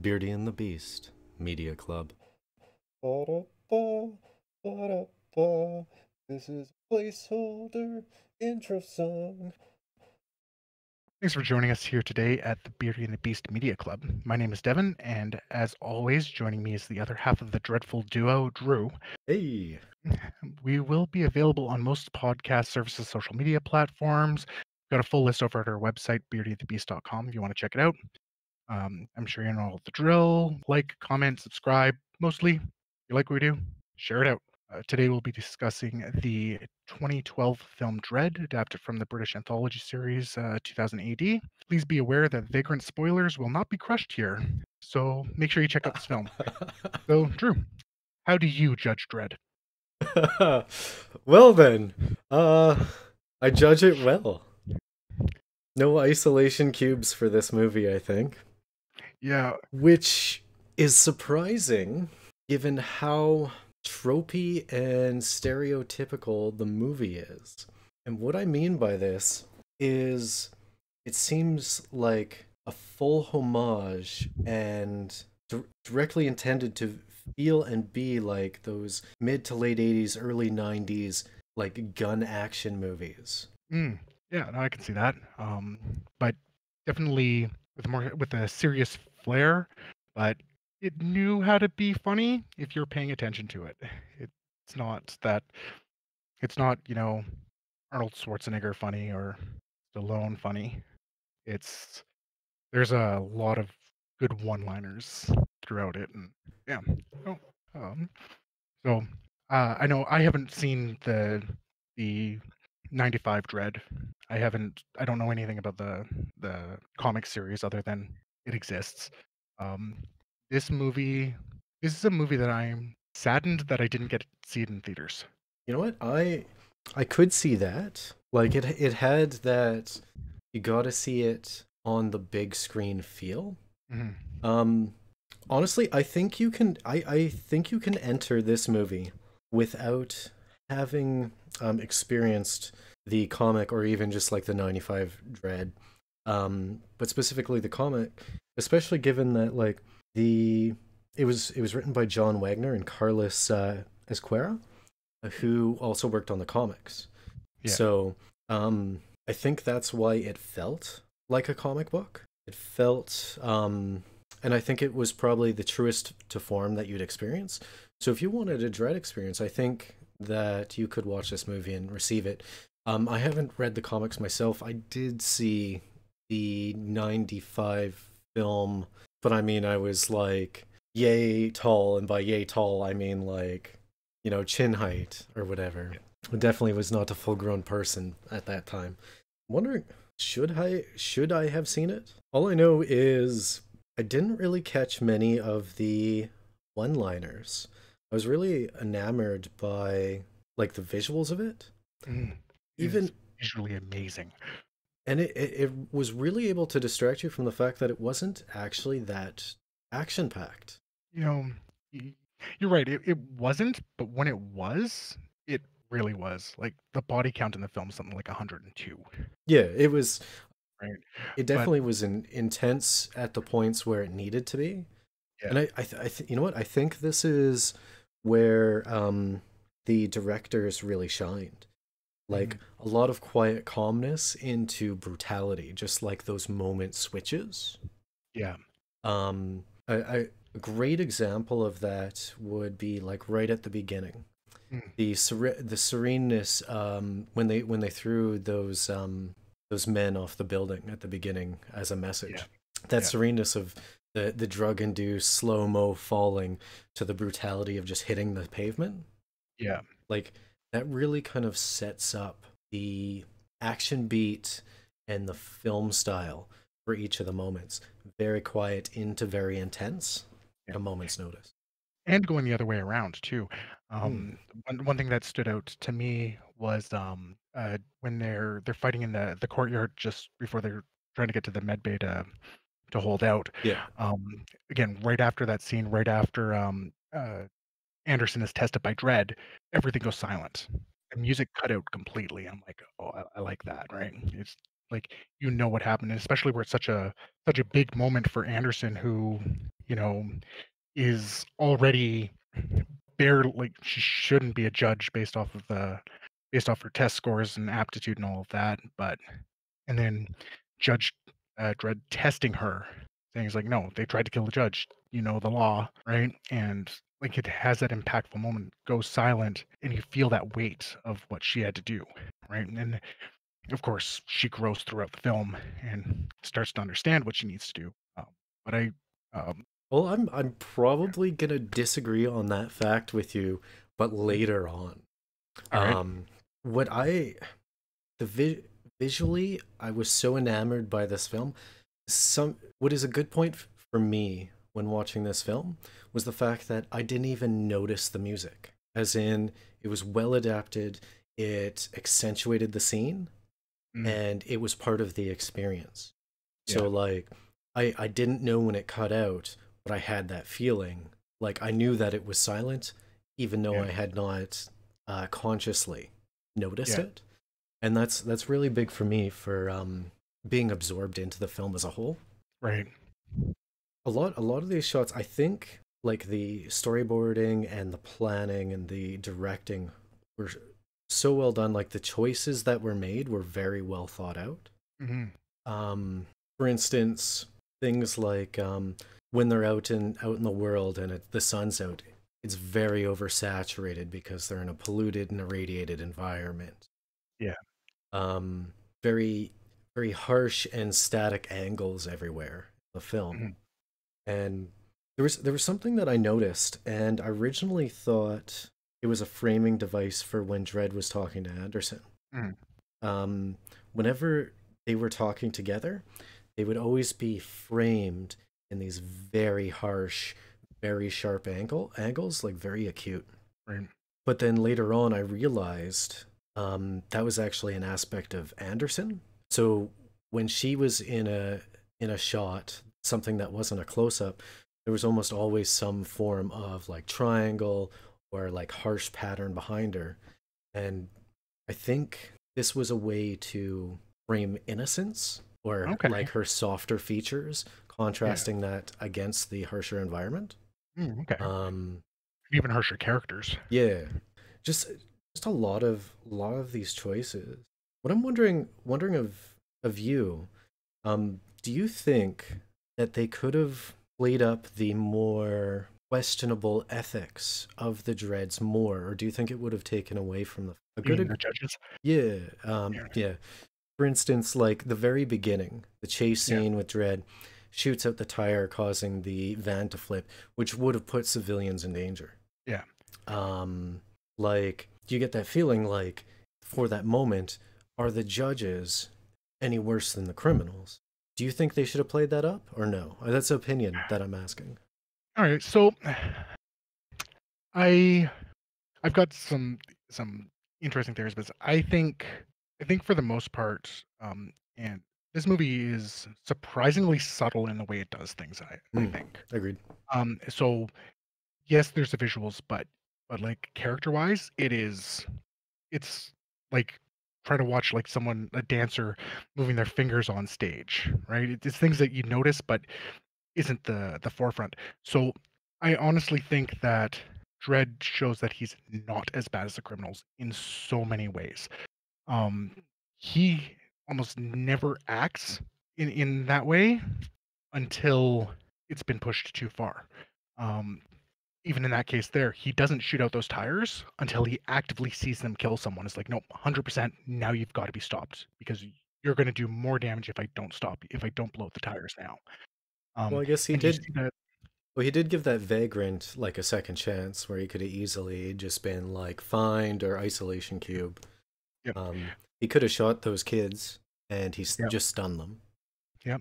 Beardy and the Beast Media Club. Ba-da-ba, this is a placeholder intro song. Thanks for joining us here today at the Beardy and the Beast Media Club. My name is Devin, and as always, joining me is the other half of the dreadful duo, Drew. Hey! We will be available on most podcast services, social media platforms. We've got a full list over at our website, beardythebeast.com, if you want to check it out. I'm sure you know all the drill. Like, comment, subscribe. Mostly, if you like what we do, share it out. Today we'll be discussing the 2012 film Dredd, adapted from the British anthology series 2000 AD. Please be aware that vagrant spoilers will not be crushed here, so make sure you check out this film. So, Drew, how do you judge Dredd? Well then, I judge it well. No isolation cubes for this movie, I think. Yeah. Which is surprising, given how tropey and stereotypical the movie is. And what I mean by this is it seems like a full homage and directly intended to feel and be like those mid to late 80s, early 90s, like gun action movies. Mm. Yeah, no, I can see that. But definitely with a serious flair, but it knew how to be funny if you're paying attention to it. It's not, you know, Arnold Schwarzenegger funny or Stallone funny. There's a lot of good one-liners throughout it, and yeah. So I know I haven't seen the 95 Dredd. I don't know anything about the comic series other than it exists. This is a movie that I'm saddened that I didn't get to see it in theaters. You know what? I could see that. Like, it had that you gotta see it on the big screen feel. Mm-hmm. Honestly, I think you can enter this movie without having experienced the comic or even just like the 95 Dredd. But specifically the comic, especially given that like it was written by John Wagner and Carlos Ezquerra, who also worked on the comics. Yeah. So I think that's why it felt like a comic book. It felt, and I think it was probably the truest to form that you'd experience. So if you wanted a Dredd experience, I think that you could watch this movie and receive it. I haven't read the comics myself. I did see the 95 film. But I mean, I was like, yay tall, and by yay tall, I mean like, you know, chin height or whatever. Yeah. I definitely was not a full-grown person at that time. I'm wondering, should I have seen it? All I know is I didn't really catch many of the one-liners. I was really enamored by like the visuals of it. Mm, even it's visually amazing. And it was really able to distract you from the fact that it wasn't actually that action-packed. You know, you're right. It wasn't, but when it was, it really was. Like, the body count in the film is something like 102. Yeah, it was. Right. It definitely was intense at the points where it needed to be. Yeah. And you know what? I think this is where the directors really shined. Like, a lot of quiet calmness into brutality, just like those moment switches. Yeah. A great example of that would be like right at the beginning, the sereneness when they threw those men off the building at the beginning as a message. Yeah. That sereneness of the drug-induced slow-mo falling to the brutality of just hitting the pavement. Yeah. Like, that really kind of sets up the action beat and the film style for each of the moments. Very quiet into very intense at a moment's notice. And going the other way around, too. One thing that stood out to me was when they're fighting in the courtyard just before they're trying to get to the med bay to hold out. Yeah. Again, right after that scene, right after Anderson is tested by Dredd, everything goes silent. The music cut out completely. I'm like, oh, I like that, right? It's like, you know what happened, and especially where it's such a big moment for Anderson, who you know, is already barely, like, she shouldn't be a judge based off of the, based off her test scores and aptitude and all of that. But, and then Judge Dredd testing her, saying, he's like, no, they tried to kill the judge, you know, the law, right? And like, it has that impactful moment, goes silent, and you feel that weight of what she had to do, right? And of course, she grows throughout the film and starts to understand what she needs to do. But I, well, I'm probably gonna disagree on that fact with you, but later on. Right. What I, visually, I was so enamored by this film. What is a good point for me when watching this film was the fact that I didn't even notice the music. As in, it was well adapted, it accentuated the scene, and it was part of the experience. Yeah. So like, I didn't know when it cut out, but I had that feeling. Like, I knew that it was silent, even though I had not consciously noticed it. And that's really big for me for being absorbed into the film as a whole. Right. A lot of these shots, I think, like the storyboarding and the planning and the directing were so well done. Like, the choices that were made were very well thought out. For instance, things like when they're out in the world and the sun's out, it's very oversaturated because they're in a polluted and irradiated environment. Yeah. Very, very harsh and static angles everywhere in the film. And there was something that I noticed, and I originally thought it was a framing device for when Dredd was talking to Anderson. Whenever they were talking together, they would always be framed in these very harsh, very sharp angles, like very acute. Right. But then later on, I realized that was actually an aspect of Anderson. So when she was in a shot, something that wasn't a close-up, there was almost always some form of like triangle or like harsh pattern behind her. And I think this was a way to frame innocence or like her softer features, contrasting that against the harsher environment. Even harsher characters. Yeah. Just a lot of these choices. What I'm wondering of you, do you think that they could have played up the more questionable ethics of the Dreds more, or do you think it would have taken away from the judges? Yeah. For instance, like the very beginning, the chase scene with Dredd, shoots out the tire, causing the van to flip, which would have put civilians in danger. Yeah. Like, you get that feeling like, for that moment, are the judges any worse than the criminals? Do you think they should have played that up, or no? That's an opinion that I'm asking. All right, so I've got some interesting theories, but I think for the most part, and this movie is surprisingly subtle in the way it does things. I think. Agreed. So yes, there's the visuals, but like character-wise, it's like, try to watch like a dancer moving their fingers on stage, right? It's things that you notice, but isn't the forefront. So I honestly think that Dredd shows that he's not as bad as the criminals in so many ways. He almost never acts in that way until it's been pushed too far. Even in that case there, he doesn't shoot out those tires until he actively sees them kill someone. It's like, no, 100%, now you've got to be stopped, because you're going to do more damage if I don't stop, if I don't blow up the tires now. Well, I guess he did. Well, he did give that vagrant like a second chance where he could have easily just been like fined or isolation cube. Yep. He could have shot those kids, and he just stunned them. Yep.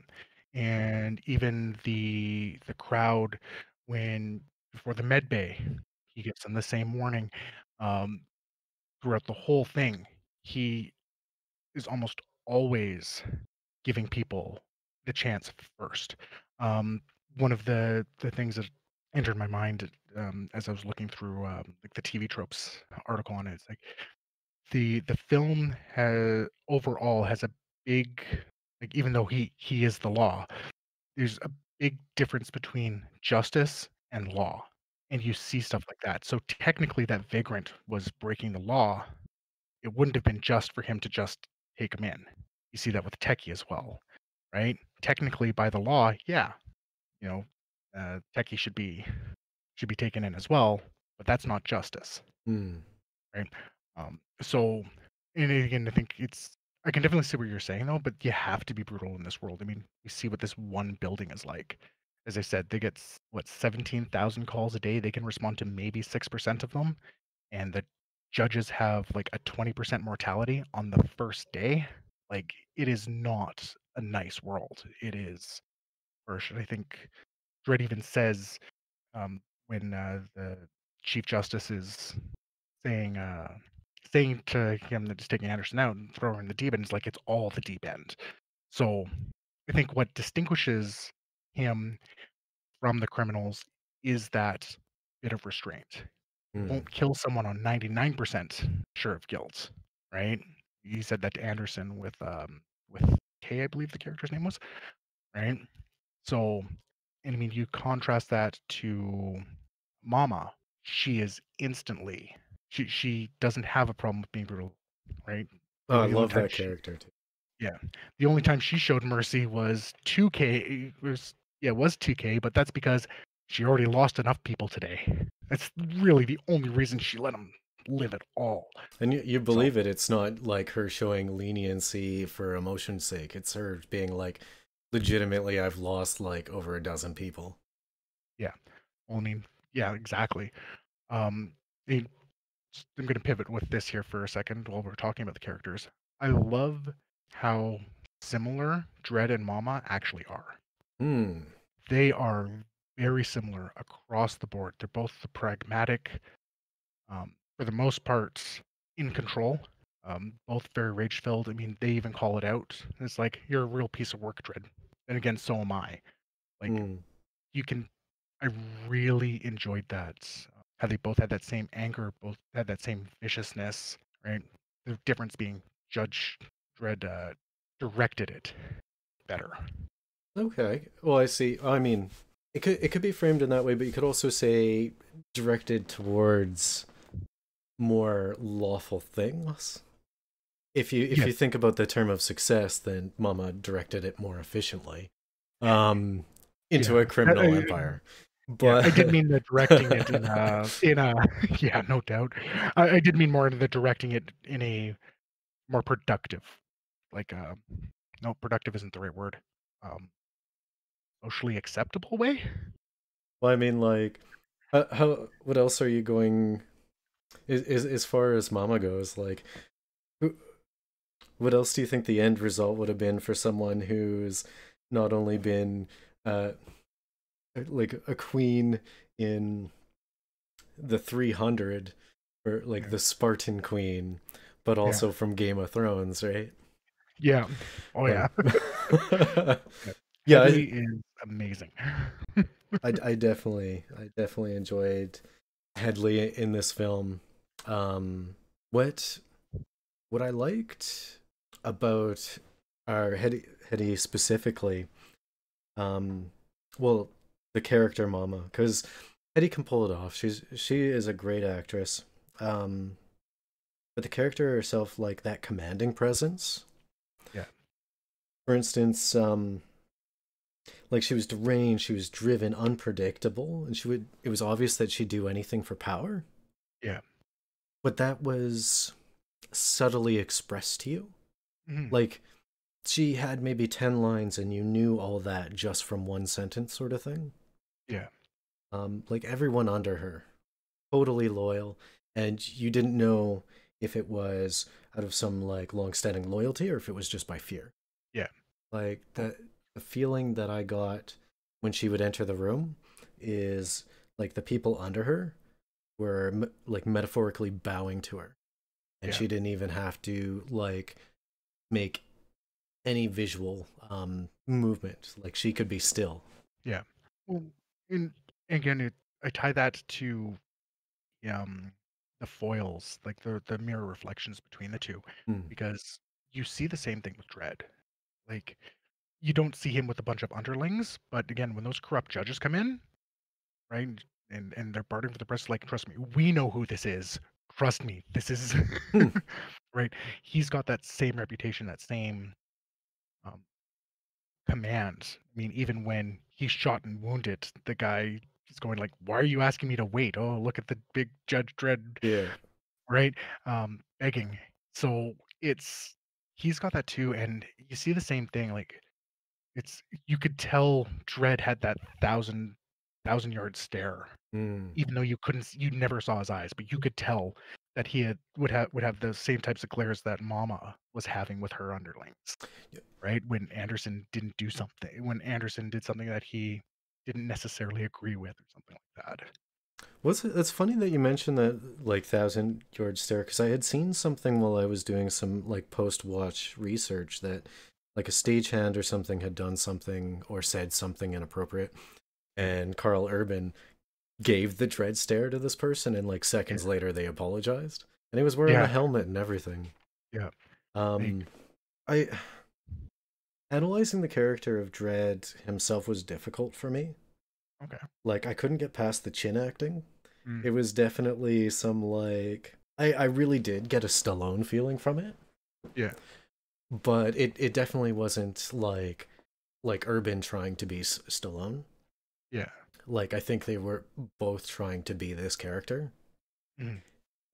And even the crowd before the med bay, he gives them the same warning. Throughout the whole thing, he is almost always giving people the chance first. One of the things that entered my mind as I was looking through like the TV Tropes article on it, it's like the film overall has a big, like, even though he is the law, there's a big difference between justice and law, and you see stuff like that. So technically that vagrant was breaking the law. It wouldn't have been just for him to just take him in. You see that with Techie as well, right? Technically by the law, yeah, you know, Techie should be taken in as well, but that's not justice. Right? So, and again, I think I can definitely see what you're saying though, but you have to be brutal in this world. I mean, we see what this one building is like. As I said, they get, what, 17,000 calls a day. They can respond to maybe 6% of them. And the judges have like a 20% mortality on the first day. Like, it is not a nice world. It is, or should I think Dredd even says, when the Chief Justice is saying, saying to him that he's taking Anderson out and throwing him in the deep end, it's like, it's all the deep end. So I think what distinguishes him from the criminals is that bit of restraint. Won't kill someone on 99% sure of guilt, right? He said that to Anderson with Kay, I believe the character's name was, right? So, and I mean, you contrast that to Ma-Ma. She is instantly, she doesn't have a problem with being brutal, right? Oh, I love that character too. Yeah, the only time she showed mercy was 2K. It was 2K, but that's because she already lost enough people today. That's really the only reason she let them live at all. And you believe it. It's not like her showing leniency for emotion's sake. It's her being like, legitimately, I've lost like over a dozen people. Yeah, well, I mean, yeah, exactly. I'm going to pivot with this here for a second while we're talking about the characters. I love how similar Dredd and Ma-Ma actually are. They are very similar across the board. They're both the pragmatic, for the most part, in control. Both very rage-filled. I mean, they even call it out. It's like, you're a real piece of work, Dredd. And again, so am I. Like, you can... I really enjoyed that. How they both had that same anger, both had that same viciousness, right? The difference being Judge Dredd directed it better. Okay. Well, I see. I mean, it could be framed in that way, but you could also say directed towards more lawful things. If you think about the term of success, then Ma-Ma directed it more efficiently into a criminal empire. But... yeah, I did mean the directing it in a yeah, no doubt. I did mean more the directing it in a more productive. Like, no, productive isn't the right word. Socially acceptable way? Well, I mean, like, how? What else are you going? Is as far as Ma-Ma goes, like, what else do you think the end result would have been for someone who's not only been, like, a queen in the 300, or like the Spartan queen, but also from Game of Thrones, right? Yeah. Oh yeah. Yeah, it is amazing. I definitely enjoyed Headley in this film. What I liked about our Headey specifically, well, the character Ma-Ma, because Headey can pull it off. She is a great actress. But the character herself, like that commanding presence. Yeah. For instance, like she was deranged, she was driven, unpredictable, and it was obvious that she'd do anything for power. Yeah. But that was subtly expressed to you. Like, she had maybe 10 lines and you knew all that just from one sentence, sort of thing. Yeah. Like everyone under her, totally loyal, and you didn't know if it was out of some like long-standing loyalty or if it was just by fear. Yeah. Like that. The feeling that I got when she would enter the room is like the people under her were like metaphorically bowing to her, and she didn't even have to like make any visual movement. Like she could be still. Yeah. Well, and again, I tie that to the foils, like the mirror reflections between the two, because you see the same thing with Dredd. Like, you don't see him with a bunch of underlings. But again, when those corrupt judges come in, right, and they're bartering for the press, like, trust me, we know who this is. Trust me, this is right. He's got that same reputation, that same command. I mean, even when he's shot and wounded, the guy is going like, "Why are you asking me to wait? Oh, look at the big Judge Dredd." Yeah. Right. Begging. So it's, he's got that too, and you see the same thing. Like, it's, you could tell Dredd had that thousand-yard stare, even though you couldn't, you never saw his eyes, but you could tell that he had, would have the same types of glares that Ma-Ma was having with her underlings. Yeah. Right, when Anderson didn't do something, when Anderson did something that he didn't necessarily agree with, or something like that. Well, it's funny that you mentioned that, like, 1,000-yard stare, because I had seen something while I was doing some, like, post-watch research that, like, a stagehand or something had done something or said something inappropriate, and Karl Urban gave the Dredd stare to this person, and, like, seconds later they apologized, and he was wearing a helmet and everything. Yeah. Analyzing the character of Dredd himself was difficult for me. Okay. Like, I couldn't get past the chin acting. It was definitely some, like, I really did get a Stallone feeling from it. Yeah. But it definitely wasn't like Urban trying to be Stallone. Yeah. Like, I think they were both trying to be this character.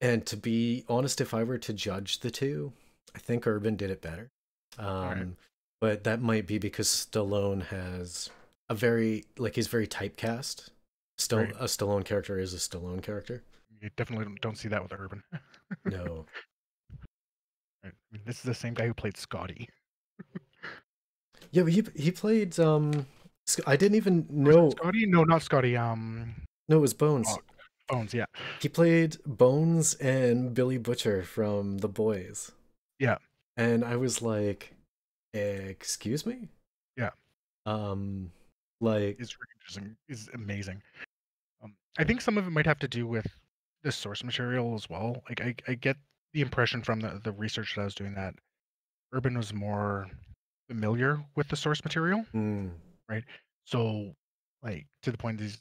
And to be honest, if I were to judge the two, I think Urban did it better. But that might be because Stallone has a very, like, he's very typecast. A Stallone character is a Stallone character. You definitely don't see that with Urban. No. I mean, this is the same guy who played Scotty. Yeah, but he played, I didn't even know. Scotty? No, not Scotty. No, it was Bones. Oh, Bones, yeah. He played Bones and Billy Butcher from The Boys. Yeah. And I was like, excuse me? Yeah. Like, is amazing. I think some of it might have to do with the source material as well. Like, I get the impression from the research that I was doing that Urban was more familiar with the source material, right? So, like, to the point he's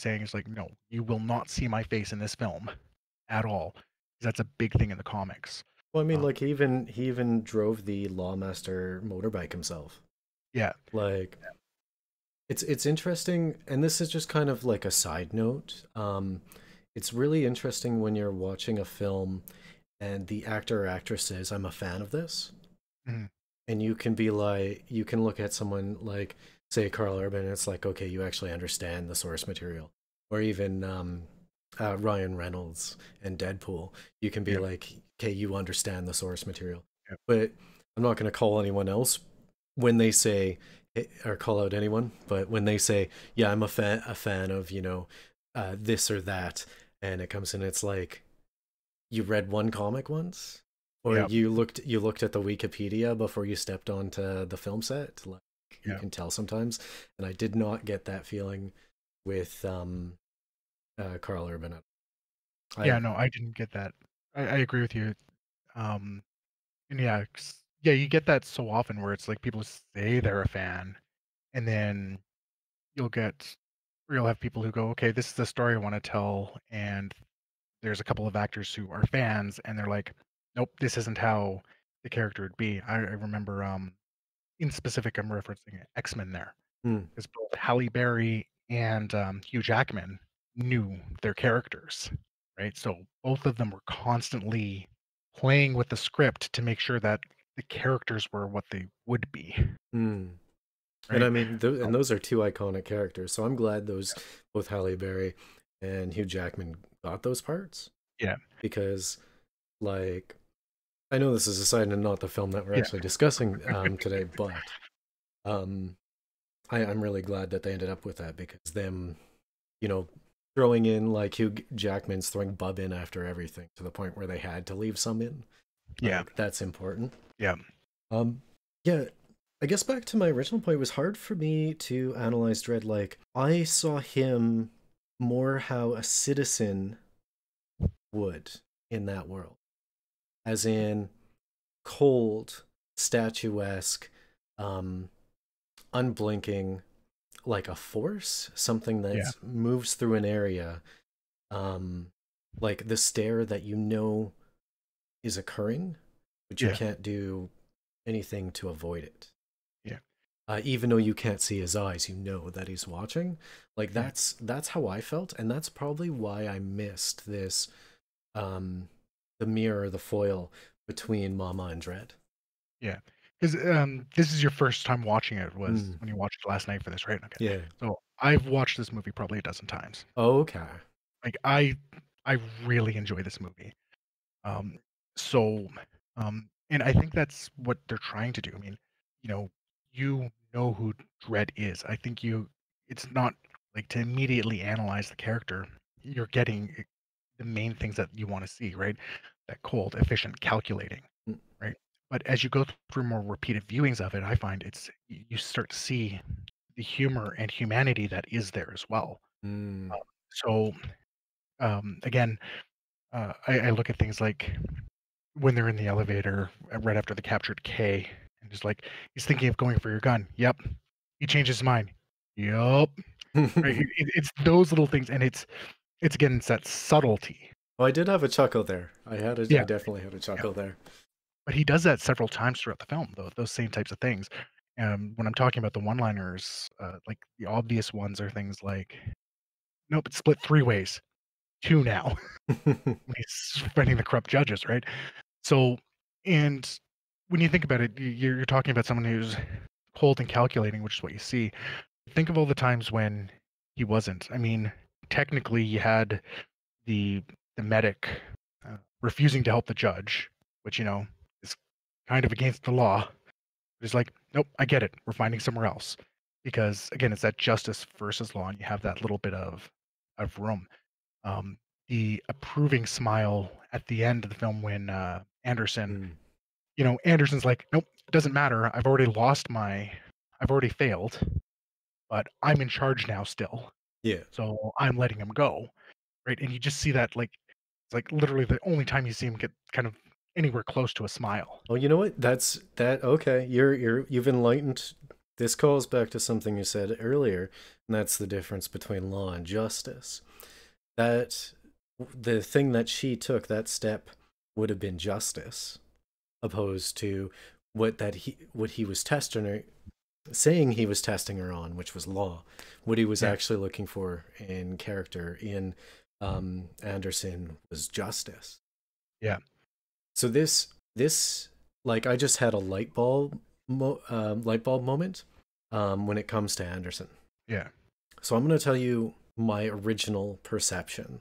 saying, it's like, no, you will not see my face in this film at all. That's a big thing in the comics. Well, I mean, like, he even drove the Lawmaster motorbike himself. Yeah, like. Yeah. It's interesting, and this is just kind of like a side note. It's really interesting when you're watching a film and the actor or actress says, I'm a fan of this. And you can be like, you can look at someone like, say, Karl Urban, and it's like, okay, you actually understand the source material. Or even Ryan Reynolds and Deadpool. You can be like, okay, you understand the source material. Yep. But I'm not going to call anyone else when they say, or call out anyone, but when they say, yeah, I'm a fan of, you know, this or that, and it comes in, it's like, you read one comic once, or you looked at the Wikipedia before you stepped onto the film set. Like, you can tell sometimes, and I did not get that feeling with Karl Urban. No, I didn't get that. I agree with you. And yeah, you get that so often where it's like people say they're a fan, and then you'll have people who go, okay, this is the story I want to tell, and there's a couple of actors who are fans, and they're like, nope, this isn't how the character would be. I remember, in specific, I'm referencing X-Men there, because both Halle Berry and Hugh Jackman knew their characters, right? So both of them were constantly playing with the script to make sure that the characters were what they would be. Right? And I mean, and those are two iconic characters, so I'm glad those, both Halle Berry and Hugh Jackman, got those parts. Yeah. Because, like, I know this is a side and not the film that we're actually discussing today, but I'm really glad that they ended up with that, because them, you know, throwing in, like, Hugh Jackman's throwing Bub in after everything, to the point where they had to leave some in. That's important. Yeah, I guess back to my original point, it was hard for me to analyze Dredd. Like, I saw him more how a citizen would in that world, as in cold, statuesque, unblinking, like a force, something that moves through an area, like the stare that you know is occurring, but you can't do anything to avoid it. Yeah. Even though you can't see his eyes, you know that he's watching. Like that's how I felt, and that's probably why I missed this, the mirror, the foil between Ma-Ma and Dredd. Yeah. Because this is your first time watching it, was when you watched it last night for this, right? Okay. Yeah. So I've watched this movie probably a dozen times. Oh, okay. Like I really enjoy this movie. And I think that's what they're trying to do. I mean, you know who Dredd is. I think it's not like to immediately analyze the character. You're getting the main things that you want to see, right? That cold, efficient calculating, right? But as you go through more repeated viewings of it, I find you start to see the humor and humanity that is there as well. I look at things like when they're in the elevator right after the captured K, and just like, he's thinking of going for your gun. Yep. He changes his mind. Yep. Right? It's those little things, and it's again, it's that subtlety. Well, I did have a chuckle there. I definitely had a chuckle there. But he does that several times throughout the film, though, those same types of things. When I'm talking about the one-liners, like the obvious ones are things like, nope, it's split three ways. Two now. He's fighting the corrupt judges, right? So, and when you think about it, you're talking about someone who's cold and calculating, which is what you see. Think of all the times when he wasn't. I mean, technically, you had the medic refusing to help the judge, which, is kind of against the law. It's like, nope, I get it. We're finding somewhere else. Because, again, it's that justice versus law, and you have that little bit of room. The approving smile at the end of the film when Anderson, Anderson's like, nope, it doesn't matter. I've already failed, but I'm in charge now still. Yeah. So I'm letting him go. Right. And you just see that, like, it's like literally the only time you see him get kind of anywhere close to a smile. Oh, you know what? Okay. You've enlightened. This calls back to something you said earlier, and that's the difference between law and justice. That the thing that she took, that step, would have been justice, opposed to what he was saying he was testing her on, which was law. What he was actually looking for in character in Anderson was justice. Yeah. So this like I just had a light bulb moment when it comes to Anderson. Yeah. So I'm going to tell you my original perception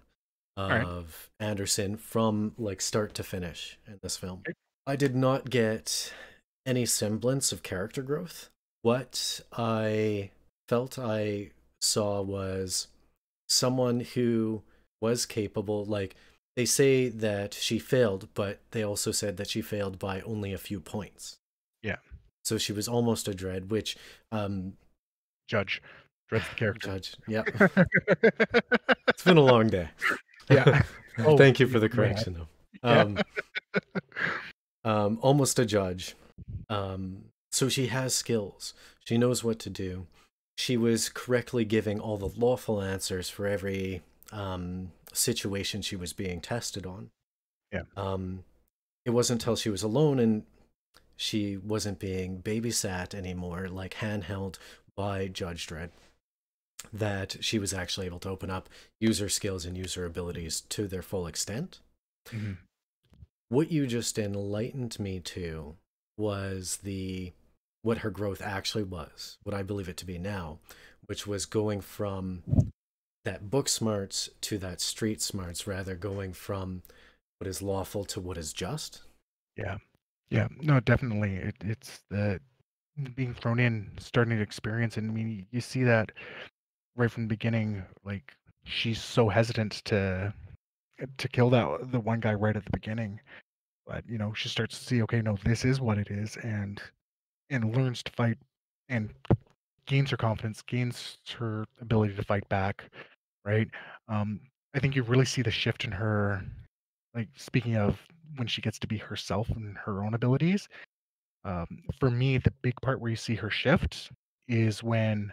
of Anderson from like start to finish in this film. I did not get any semblance of character growth. What I felt I saw was someone who was capable, like they say that she failed, but they also said that she failed by only a few points. Yeah. So she was almost a Dredd, which Judge. Dread's the character. Judge. Yeah. It's been a long day. Yeah. Oh, thank you for the correction, though. Almost a judge. So she has skills. She knows what to do. She was correctly giving all the lawful answers for every situation she was being tested on. Yeah. It wasn't until she was alone and she wasn't being babysat anymore, like handheld by Judge Dredd, that she was actually able to open up, use her skills and use her abilities to their full extent. Mm-hmm. What you just enlightened me to was what her growth actually was, what I believe it to be now, which was going from that book smarts to that street smarts, rather going from what is lawful to what is just. Yeah. Yeah. No, definitely. It's the being thrown in, starting to experience. And I mean, you see that right from the beginning, like she's so hesitant to kill the one guy right at the beginning, but she starts to see, okay, no, this is what it is, and learns to fight and gains her confidence, gains her ability to fight back. Right. I think you really see the shift in her, like speaking of when she gets to be herself and her own abilities. For me, the big part where you see her shift is when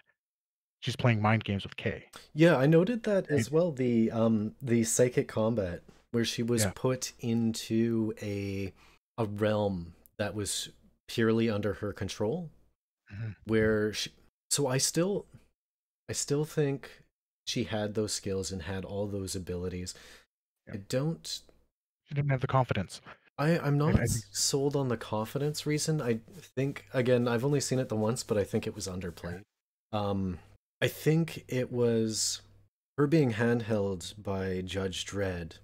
she's playing mind games with Kay. Yeah, I noted that as well. The psychic combat where she was put into a realm that was purely under her control, where she, so I still think she had those skills and had all those abilities. I don't. She didn't have the confidence. I'm not sold on the confidence reason. I think, again, I've only seen it the once, but I think it was underplayed. I think it was her being handheld by Judge Dredd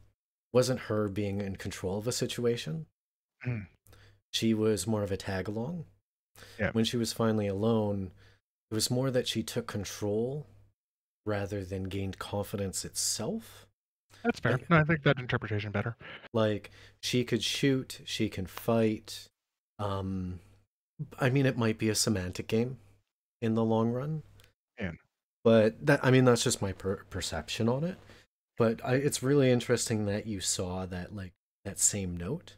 wasn't her being in control of a situation. She was more of a tag-along. When she was finally alone, it was more that she took control rather than gained confidence itself. That's fair. No, I think that interpretation better. Like, she could shoot, she can fight. I mean, it might be a semantic game in the long run. But that, I mean, that's just my perception on it. But it's really interesting that you saw that, like, that same note.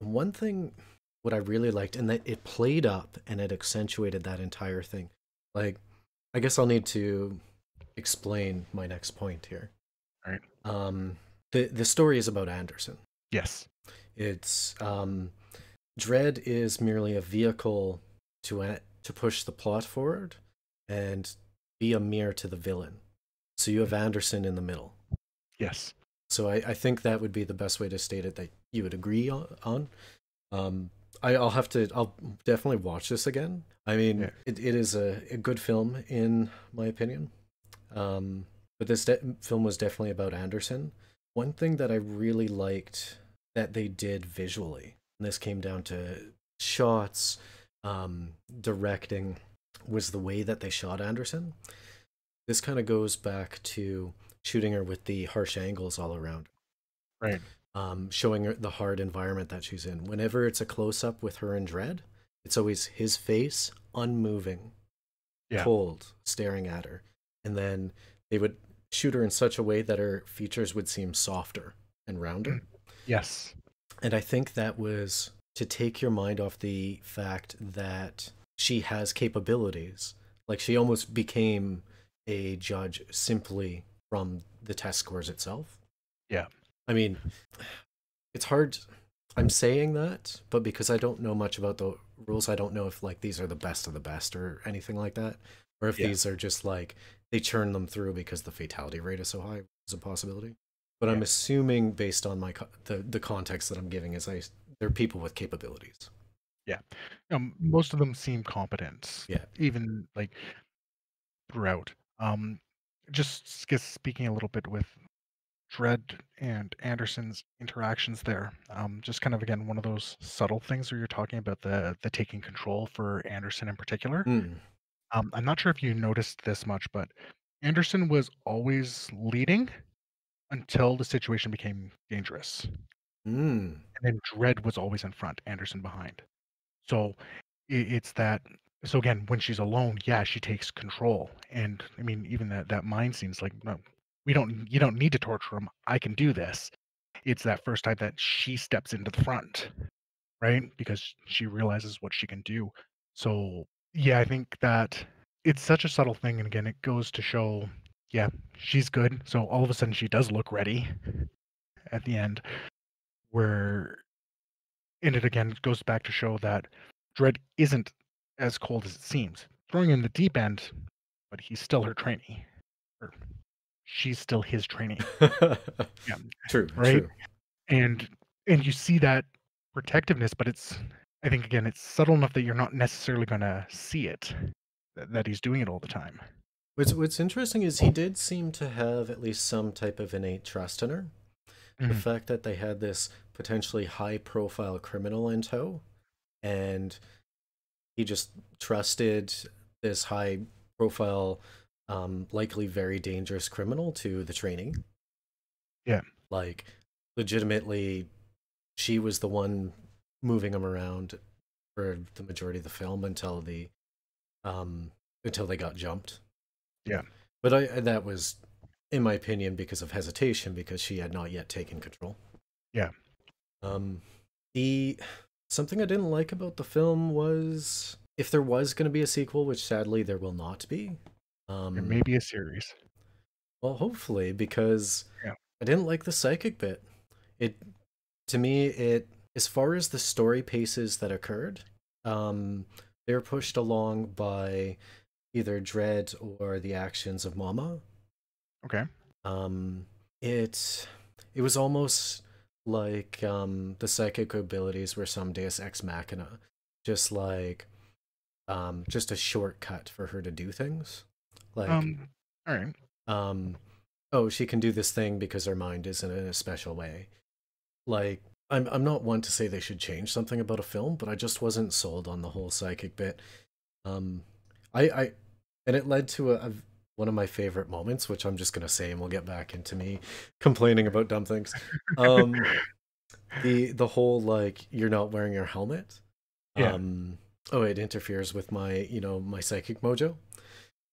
One thing what I really liked, and that it played up and it accentuated that entire thing. Like, I guess I'll need to explain my next point here. All right. The story is about Anderson. It's Dredd is merely a vehicle to push the plot forward and be a mirror to the villain. So you have Anderson in the middle. So I think that would be the best way to state it that you would agree on. I'll definitely watch this again. I mean, it is a good film in my opinion. But this film was definitely about Anderson. One thing that I really liked that they did visually, and this came down to shots, directing, was the way that they shot Anderson. This kind of goes back to shooting her with the harsh angles all around. Showing her the hard environment that she's in. Whenever it's a close-up with her in Dredd, it's always his face, unmoving, cold, staring at her. And then they would shoot her in such a way that her features would seem softer and rounder. And I think that was to take your mind off the fact that she has capabilities. Like, she almost became a judge simply from the test scores itself. I mean, it's hard. I'm saying that, but because I don't know much about the rules, I don't know if, like, these are the best of the best or anything like that. Or if these are just, like, they churn them through because the fatality rate is so high, which is a possibility. But I'm assuming, based on my the context that I'm giving, is they're people with capabilities. Most of them seem competent. Even, like, throughout. Just speaking a little bit with Dredd and Anderson's interactions there. Just kind of, again, one of those subtle things where you're talking about the taking control for Anderson in particular. I'm not sure if you noticed this much, but Anderson was always leading until the situation became dangerous. And then Dredd was always in front, Anderson behind. So it's that. So again, when she's alone, she takes control. And I mean, even that mind seems like, no, you don't need to torture him. I can do this. It's that first time that she steps into the front, right? Because she realizes what she can do. So yeah, I think that it's such a subtle thing, and again, it goes to show, she's good. So all of a sudden, she does look ready at the end, and it again goes back to show that Dredd isn't as cold as it seems, throwing in the deep end, but he's still her trainee, or she's still his trainee. True, right? True. And you see that protectiveness, but it's, I think, again, it's subtle enough that you're not necessarily going to see it, that he's doing it all the time. What's interesting is he did seem to have at least some type of innate trust in her. The fact that they had this potentially high-profile criminal in tow, and he just trusted this high-profile, likely very dangerous criminal to the trainee. Like, legitimately, she was the one moving him around for the majority of the film until they got jumped. But that was, in my opinion, because of hesitation, because she had not yet taken control. Something I didn't like about the film was if there was going to be a sequel, which sadly there will not be, there may be a series. Well, hopefully, because I didn't like the psychic bit. To me, as far as the story paces that occurred, they were pushed along by either Dredd or the actions of Ma-Ma. Okay. It was almost like the psychic abilities were some Deus Ex Machina, just like just a shortcut for her to do things. Like, all right. Oh, she can do this thing because her mind isn't in a special way. Like, I'm not one to say they should change something about a film, but I just wasn't sold on the whole psychic bit. And it led to one of my favorite moments, which I'm just gonna say, and we'll get back into me complaining about dumb things. The whole like you're not wearing your helmet. Yeah. Oh, it interferes with my my psychic mojo.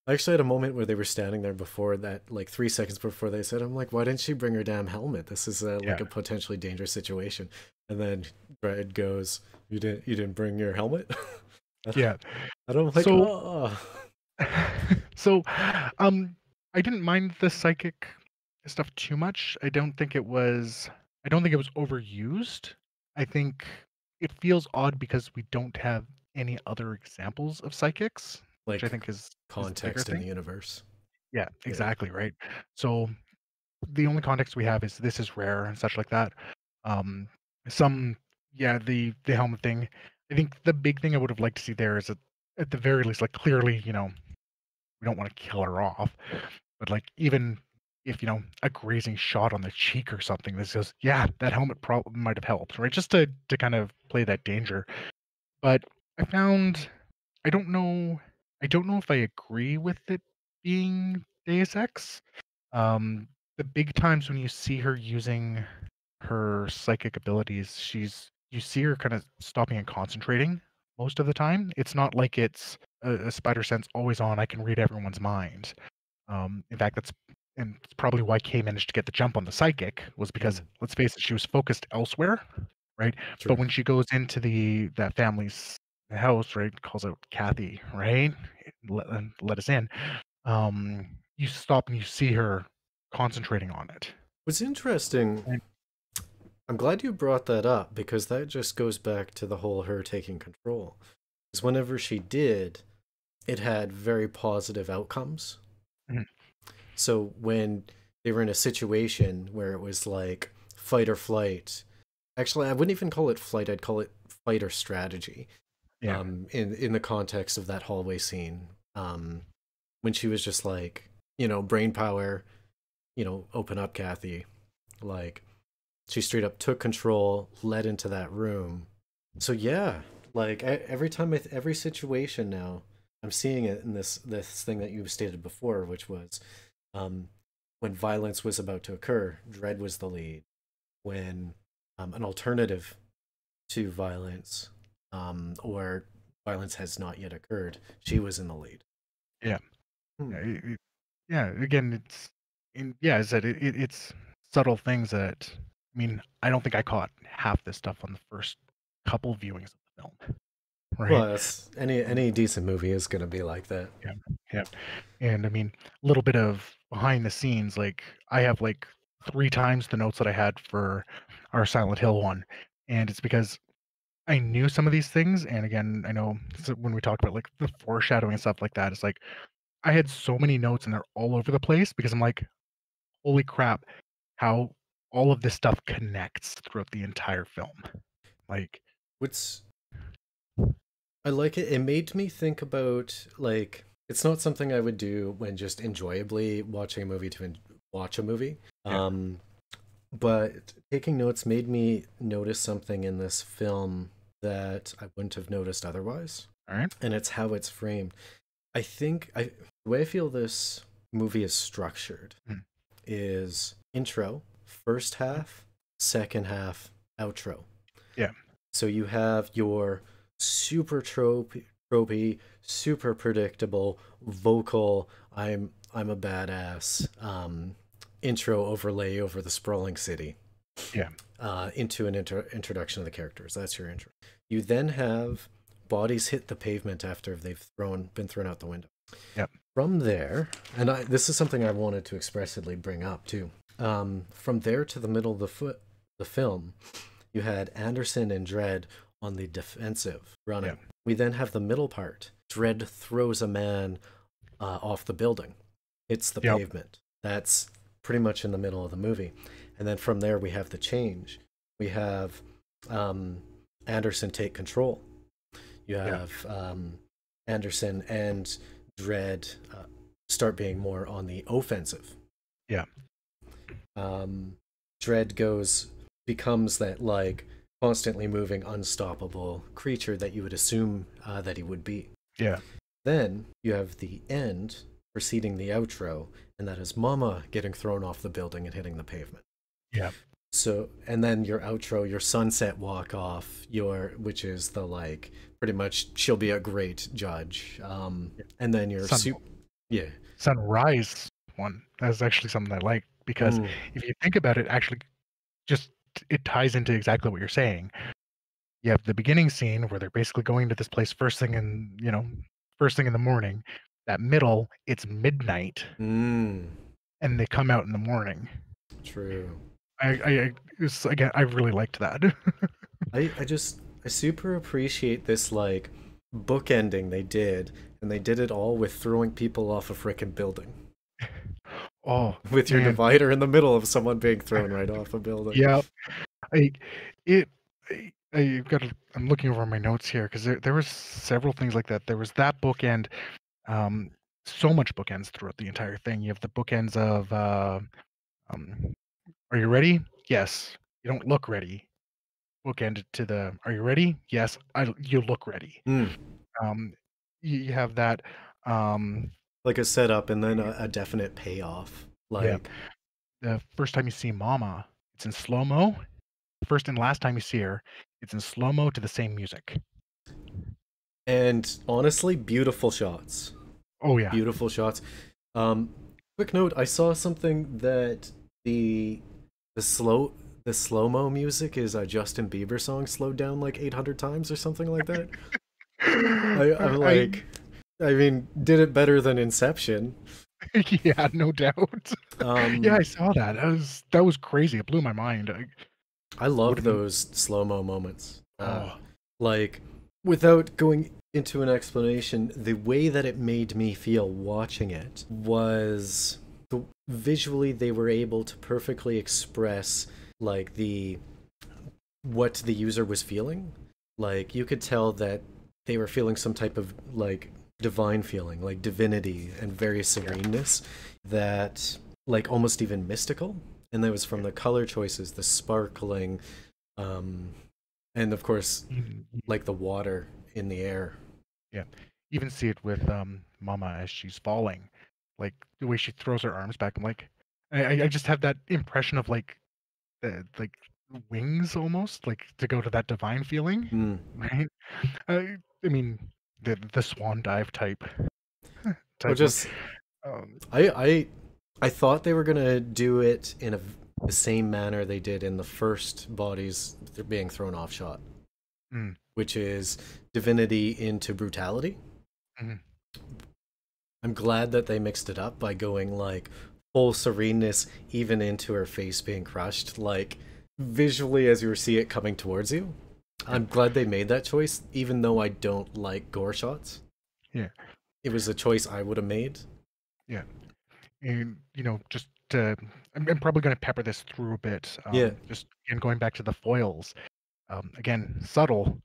I actually had a moment where they were standing there before that, like 3 seconds before they said, I'm like, why didn't she bring her damn helmet? This is like a potentially dangerous situation. And then Dredd goes, you didn't bring your helmet? Yeah. I don't like, so, so, I didn't mind the psychic stuff too much. I don't think it was overused. I think it feels odd because we don't have any other examples of psychics. Like, which I think is context in the universe. Yeah, exactly, right? So the only context we have is this is rare and such like that. The helmet thing. I think the big thing I would have liked to see there is that at the very least, like clearly, we don't want to kill her off, but like even if, a grazing shot on the cheek or something that says, yeah, that helmet probably might have helped, right? Just to kind of play that danger. But I found, I don't know if I agree with it being Deus Ex. The big times when you see her using her psychic abilities, you see her kind of stopping and concentrating most of the time. It's not like it's a spider sense always on. I can read everyone's mind. In fact, it's probably why Kay managed to get the jump on the psychic, was because let's face it, she was focused elsewhere, right? True. But when she goes into that family's house, right, calls out Kathy, right, let us in, you stop and you see her concentrating on it. What's interesting, I'm glad you brought that up, because that just goes back to the whole her taking control, because whenever she did, it had very positive outcomes. So when they were in a situation where it was like fight or flight, actually I wouldn't even call it flight, I'd call it fight or strategy. Yeah. In the context of that hallway scene, when she was just like, brain power, open up Kathy, like she straight up took control, led into that room. So yeah, like every situation now, I'm seeing it in this thing that you stated before, which was when violence was about to occur, Dredd was the lead. When an alternative to violence, or violence has not yet occurred, she was in the lead. Yeah. Again, it's subtle things that, I don't think I caught half this stuff on the first couple viewings of the film. Right. Well, any decent movie is going to be like that. Yeah. Yeah. And a little bit of behind the scenes, like I have like 3 times the notes that I had for our Silent Hill one. And it's because I knew some of these things, and again, I know when we talked about like the foreshadowing and stuff like that, it's like I had so many notes and they're all over the place because I'm like, holy crap, how all of this stuff connects throughout the entire film. Like, I like it. It made me think about, like, it's not something I would do when just enjoyably watching a movie to watch a movie. Yeah. But taking notes made me notice something in this film that I wouldn't have noticed otherwise. All right. And it's how it's framed. I think the way I feel this movie is structured is intro, first half, second half, outro. Yeah. So you have your super tropey, super predictable, vocal, I'm a badass, intro overlay over the sprawling city. Yeah. Into an introduction of the characters. That's your intro. You then have bodies hit the pavement after they've been thrown out the window. Yep. From there, and this is something I wanted to expressly bring up too. From there to the middle of the film, you had Anderson and Dredd on the defensive running. Yep. We then have the middle part. Dredd throws a man off the building. Hits the pavement. That's pretty much in the middle of the movie. And then from there we have the change. We have Anderson take control. You have Anderson and Dredd start being more on the offensive. Yeah. Dredd becomes that like constantly moving, unstoppable creature that you would assume that he would be. Yeah. Then you have the end preceding the outro, and that is Ma-Ma getting thrown off the building and hitting the pavement. Yeah. So, and then your outro, your sunset walk off, which is the like pretty much she'll be a great judge. And then your sunrise one. That's actually something I like, because if you think about it, actually, it ties into exactly what you're saying. You have the beginning scene where they're basically going to this place first thing in the morning. That middle, it's midnight, and they come out in the morning. True. I really liked that. I super appreciate this like bookending they did, and they did it all with throwing people off a frickin' building. Oh, with your divider in the middle of someone being thrown right off a building. Yeah, I'm looking over my notes here, because there were several things like that. There was that bookend. So much bookends throughout the entire thing. You have the bookends of. Are you ready? Yes. You don't look ready. Bookended to the, are you ready? Yes. You look ready. You have that. Like a setup and then a definite payoff. Like the first time you see Ma-Ma, it's in slow-mo. First and last time you see her, it's in slow-mo to the same music. And honestly, beautiful shots. Oh yeah. Beautiful shots. Quick note, I saw something that the slow-mo music is a Justin Bieber song slowed down like 800 times or something like that. I mean, did it better than Inception. Yeah, no doubt. Yeah, I saw that. That was crazy. It blew my mind. I loved those slow-mo moments. Like, without going into an explanation, the way that it made me feel watching it was visually they were able to perfectly express like what the user was feeling. Like, you could tell that they were feeling some type of like divine feeling, like divinity and very sereneness, that like almost even mystical. And that was from the color choices, the sparkling, and of course like the water in the air. Yeah, even see it with Ma-Ma as she's falling, like the way she throws her arms back. I'm like, I just have that impression of like wings almost, like to go to that divine feeling, right? I mean, the swan dive type just I thought they were gonna do it in the same manner they did in the first bodies being thrown off shot, which is divinity into brutality. I'm glad that they mixed it up by going like full sereneness even into her face being crushed, like visually as you see it coming towards you. I'm glad they made that choice, even though I don't like gore shots. Yeah. It was a choice I would have made. Yeah. And, you know, just I'm probably going to pepper this through a bit. And going back to the foils, again, subtle.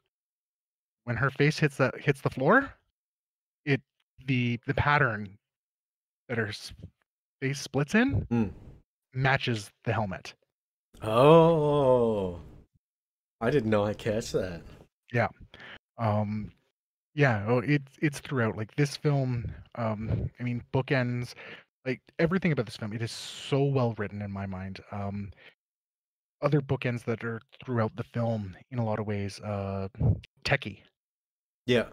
When her face hits the floor, the pattern that her face splits in matches the helmet. Oh. I didn't know I catch that. Yeah. It's throughout. Like, this film, I mean, bookends, like everything about this film, it is so well written in my mind. Other bookends that are throughout the film in a lot of ways, Techie. Yeah.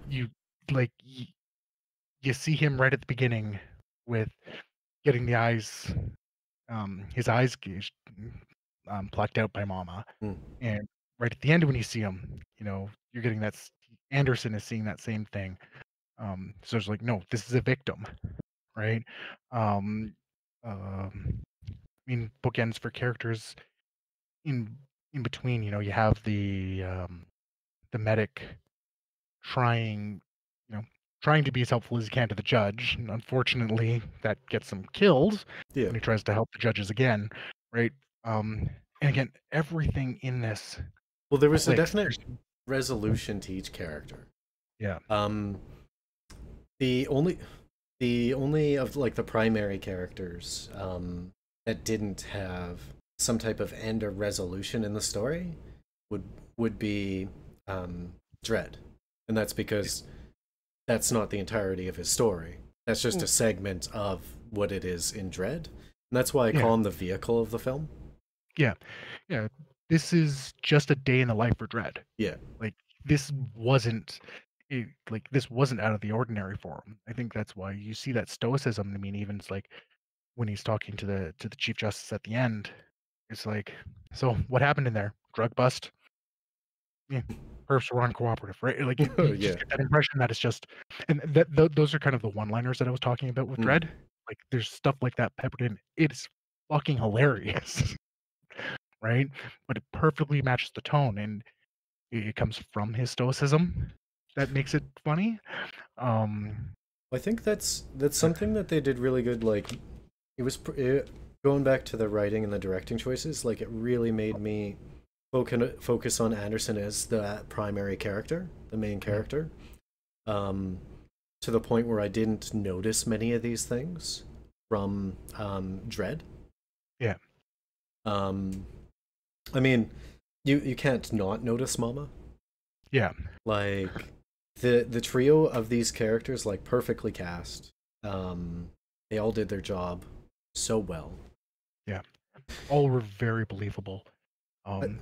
You see him right at the beginning with getting the eyes, his eyes gauged, plucked out by Ma-Ma. And right at the end, when you see him, you know, you're getting that Anderson is seeing that same thing. So it's like, no, this is a victim, right? I mean, bookends for characters in between, you know, you have the medic trying to be as helpful as he can to the judge, and unfortunately that gets him killed when he tries to help the judges again, right? And again, everything in this. Well, there was a definite resolution to each character. Yeah. The only of like the primary characters that didn't have some type of end or resolution in the story would be Dredd, and that's because that's not the entirety of his story. That's just a segment of what it is in Dredd, and that's why I call him the vehicle of the film. Yeah, yeah. This is just a day in the life for Dredd. Yeah, like this wasn't out of the ordinary for him. I think that's why you see that stoicism. I mean, even it's like when he's talking to the Chief Justice at the end, it's like, so what happened in there? Drug bust? Yeah, perps were uncooperative, right? Like you just get that impression that it's just, and that those are kind of the one-liners that I was talking about with Dredd. Like there's stuff like that peppered in. It's fucking hilarious, right? But it perfectly matches the tone, and it comes from his stoicism. That makes it funny. I think that's something that they did really good. Like it, going back to the writing and the directing choices, like it really made me focus on Anderson as the primary character, the main character, to the point where I didn't notice many of these things from Dredd. Yeah. I mean, you can't not notice Ma-Ma. Yeah. Like the trio of these characters, like, perfectly cast. They all did their job so well. Yeah, all were very believable. I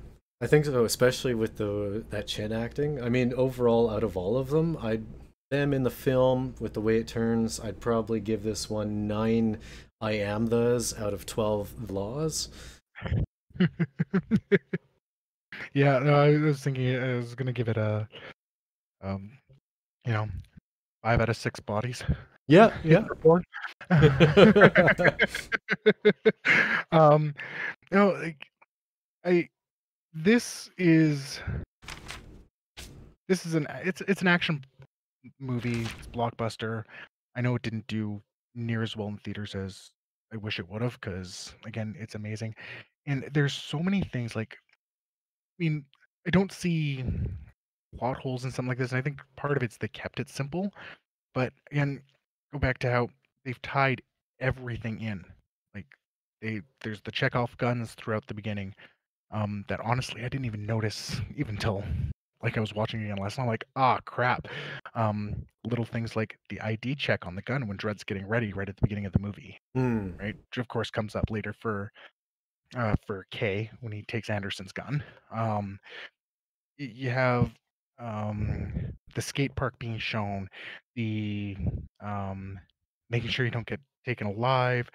think so, especially with that chin acting. I mean, overall, out of all of them, them in the film with the way it turns, I'd probably give this one 9 I am those out of 12 laws. Yeah, no, I was thinking I was gonna give it a, 5 out of 6 bodies. Yeah, yeah. It's an action movie. It's blockbuster. I know it didn't do near as well in theaters as I wish it would have, because again, it's amazing, and there's so many things like. I mean, I don't see plot holes in something like this, and I think part of it's they kept it simple. But again, go back to how they've tied everything in. Like there's the Chekhov guns throughout the beginning. That honestly I didn't even notice even till like I was watching it again last night. I'm like, ah, crap. Little things like the ID check on the gun when Dredd's getting ready right at the beginning of the movie. Right, which of course comes up later for K when he takes Anderson's gun. You have the skate park being shown, the making sure you don't get taken alive,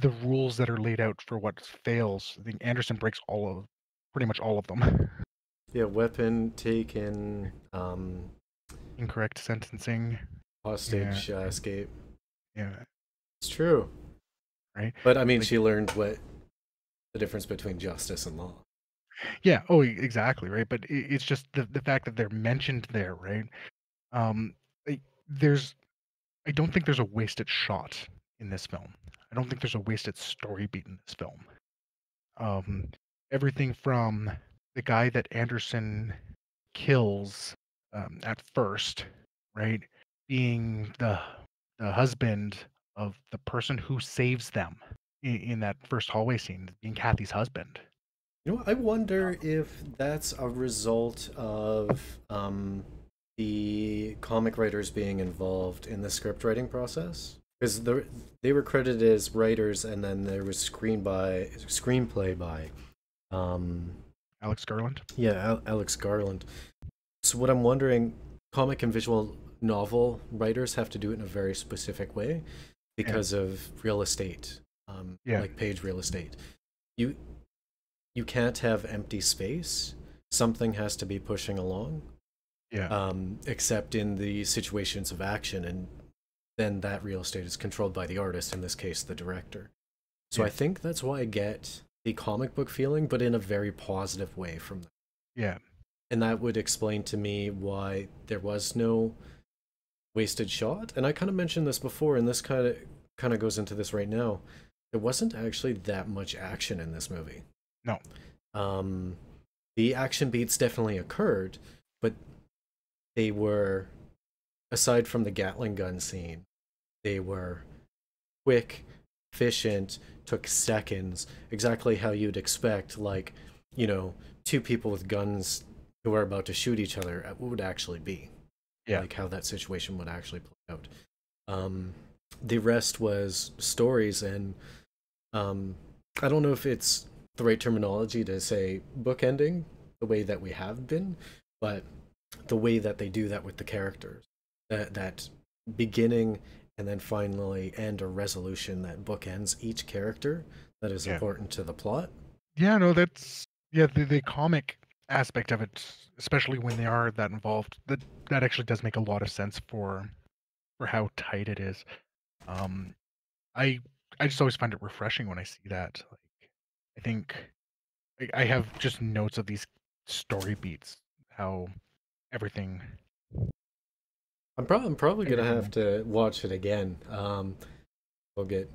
the rules that are laid out for what fails. I think Anderson breaks pretty much all of them. Yeah, weapon taken, incorrect sentencing, hostage escape. Yeah, it's true. Right? But I mean, like, she learned what the difference between justice and law. Yeah. Oh, exactly. Right. But it's just the fact that they're mentioned there, right? I don't think there's a wasted shot in this film. I don't think there's a wasted story beat in this film. Everything from the guy that Anderson kills at first, right, being the husband of the person who saves them in that first hallway scene, being Kathy's husband. You know, I wonder if that's a result of the comic writers being involved in the script writing process, because they were credited as writers, and then there was screenplay by Alex Garland. Yeah, Alex Garland. So what I'm wondering, comic and visual novel writers have to do it in a very specific way. Because of real estate, like page real estate, you can't have empty space. something has to be pushing along. Yeah. Except in the situations of action, and then that real estate is controlled by the artist, in this case, the director. So yeah. I think that's why I get the comic book feeling, but in a very positive way from that. Yeah. And that would explain to me why there was no wasted shot. And I kind of mentioned this before, and this kind of goes into this right now. There wasn't actually that much action in this movie. No. The action beats definitely occurred, but they were, aside from the Gatling gun scene, they were quick, efficient, took seconds, exactly how you'd expect, like, you know, two people with guns who are about to shoot each other, what would actually be. Yeah. Like how that situation would actually play out. The rest was stories, and I don't know if it's the right terminology to say bookending the way that we have been, but the way that they do that with the characters, that beginning and then finally end, a resolution that bookends each character, that is yeah. important to the plot. Yeah, no, that's yeah, the comic aspect of it, especially when they are that involved, that actually does make a lot of sense for how tight it is. I just always find it refreshing when I see that. Like, I think I have just notes of these story beats, how everything. I'm probably gonna have to watch it again. We'll get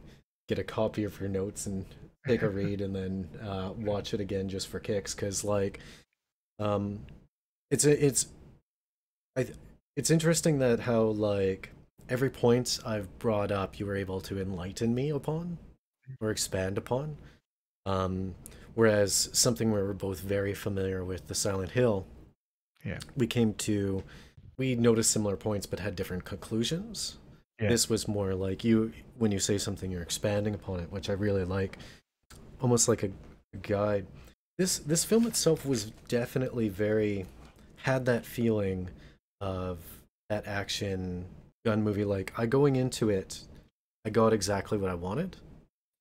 a copy of your notes and take a read, and then watch it again just for kicks, because like, it's interesting that how like every point I've brought up, you were able to enlighten me upon or expand upon. Whereas something where we're both very familiar with, the Silent Hill, yeah, we noticed similar points but had different conclusions. Yeah. This was more like when you say something, you're expanding upon it, which I really like, almost like a guide. This film itself was definitely had that feeling of that action gun movie. Like, going into it, I got exactly what I wanted.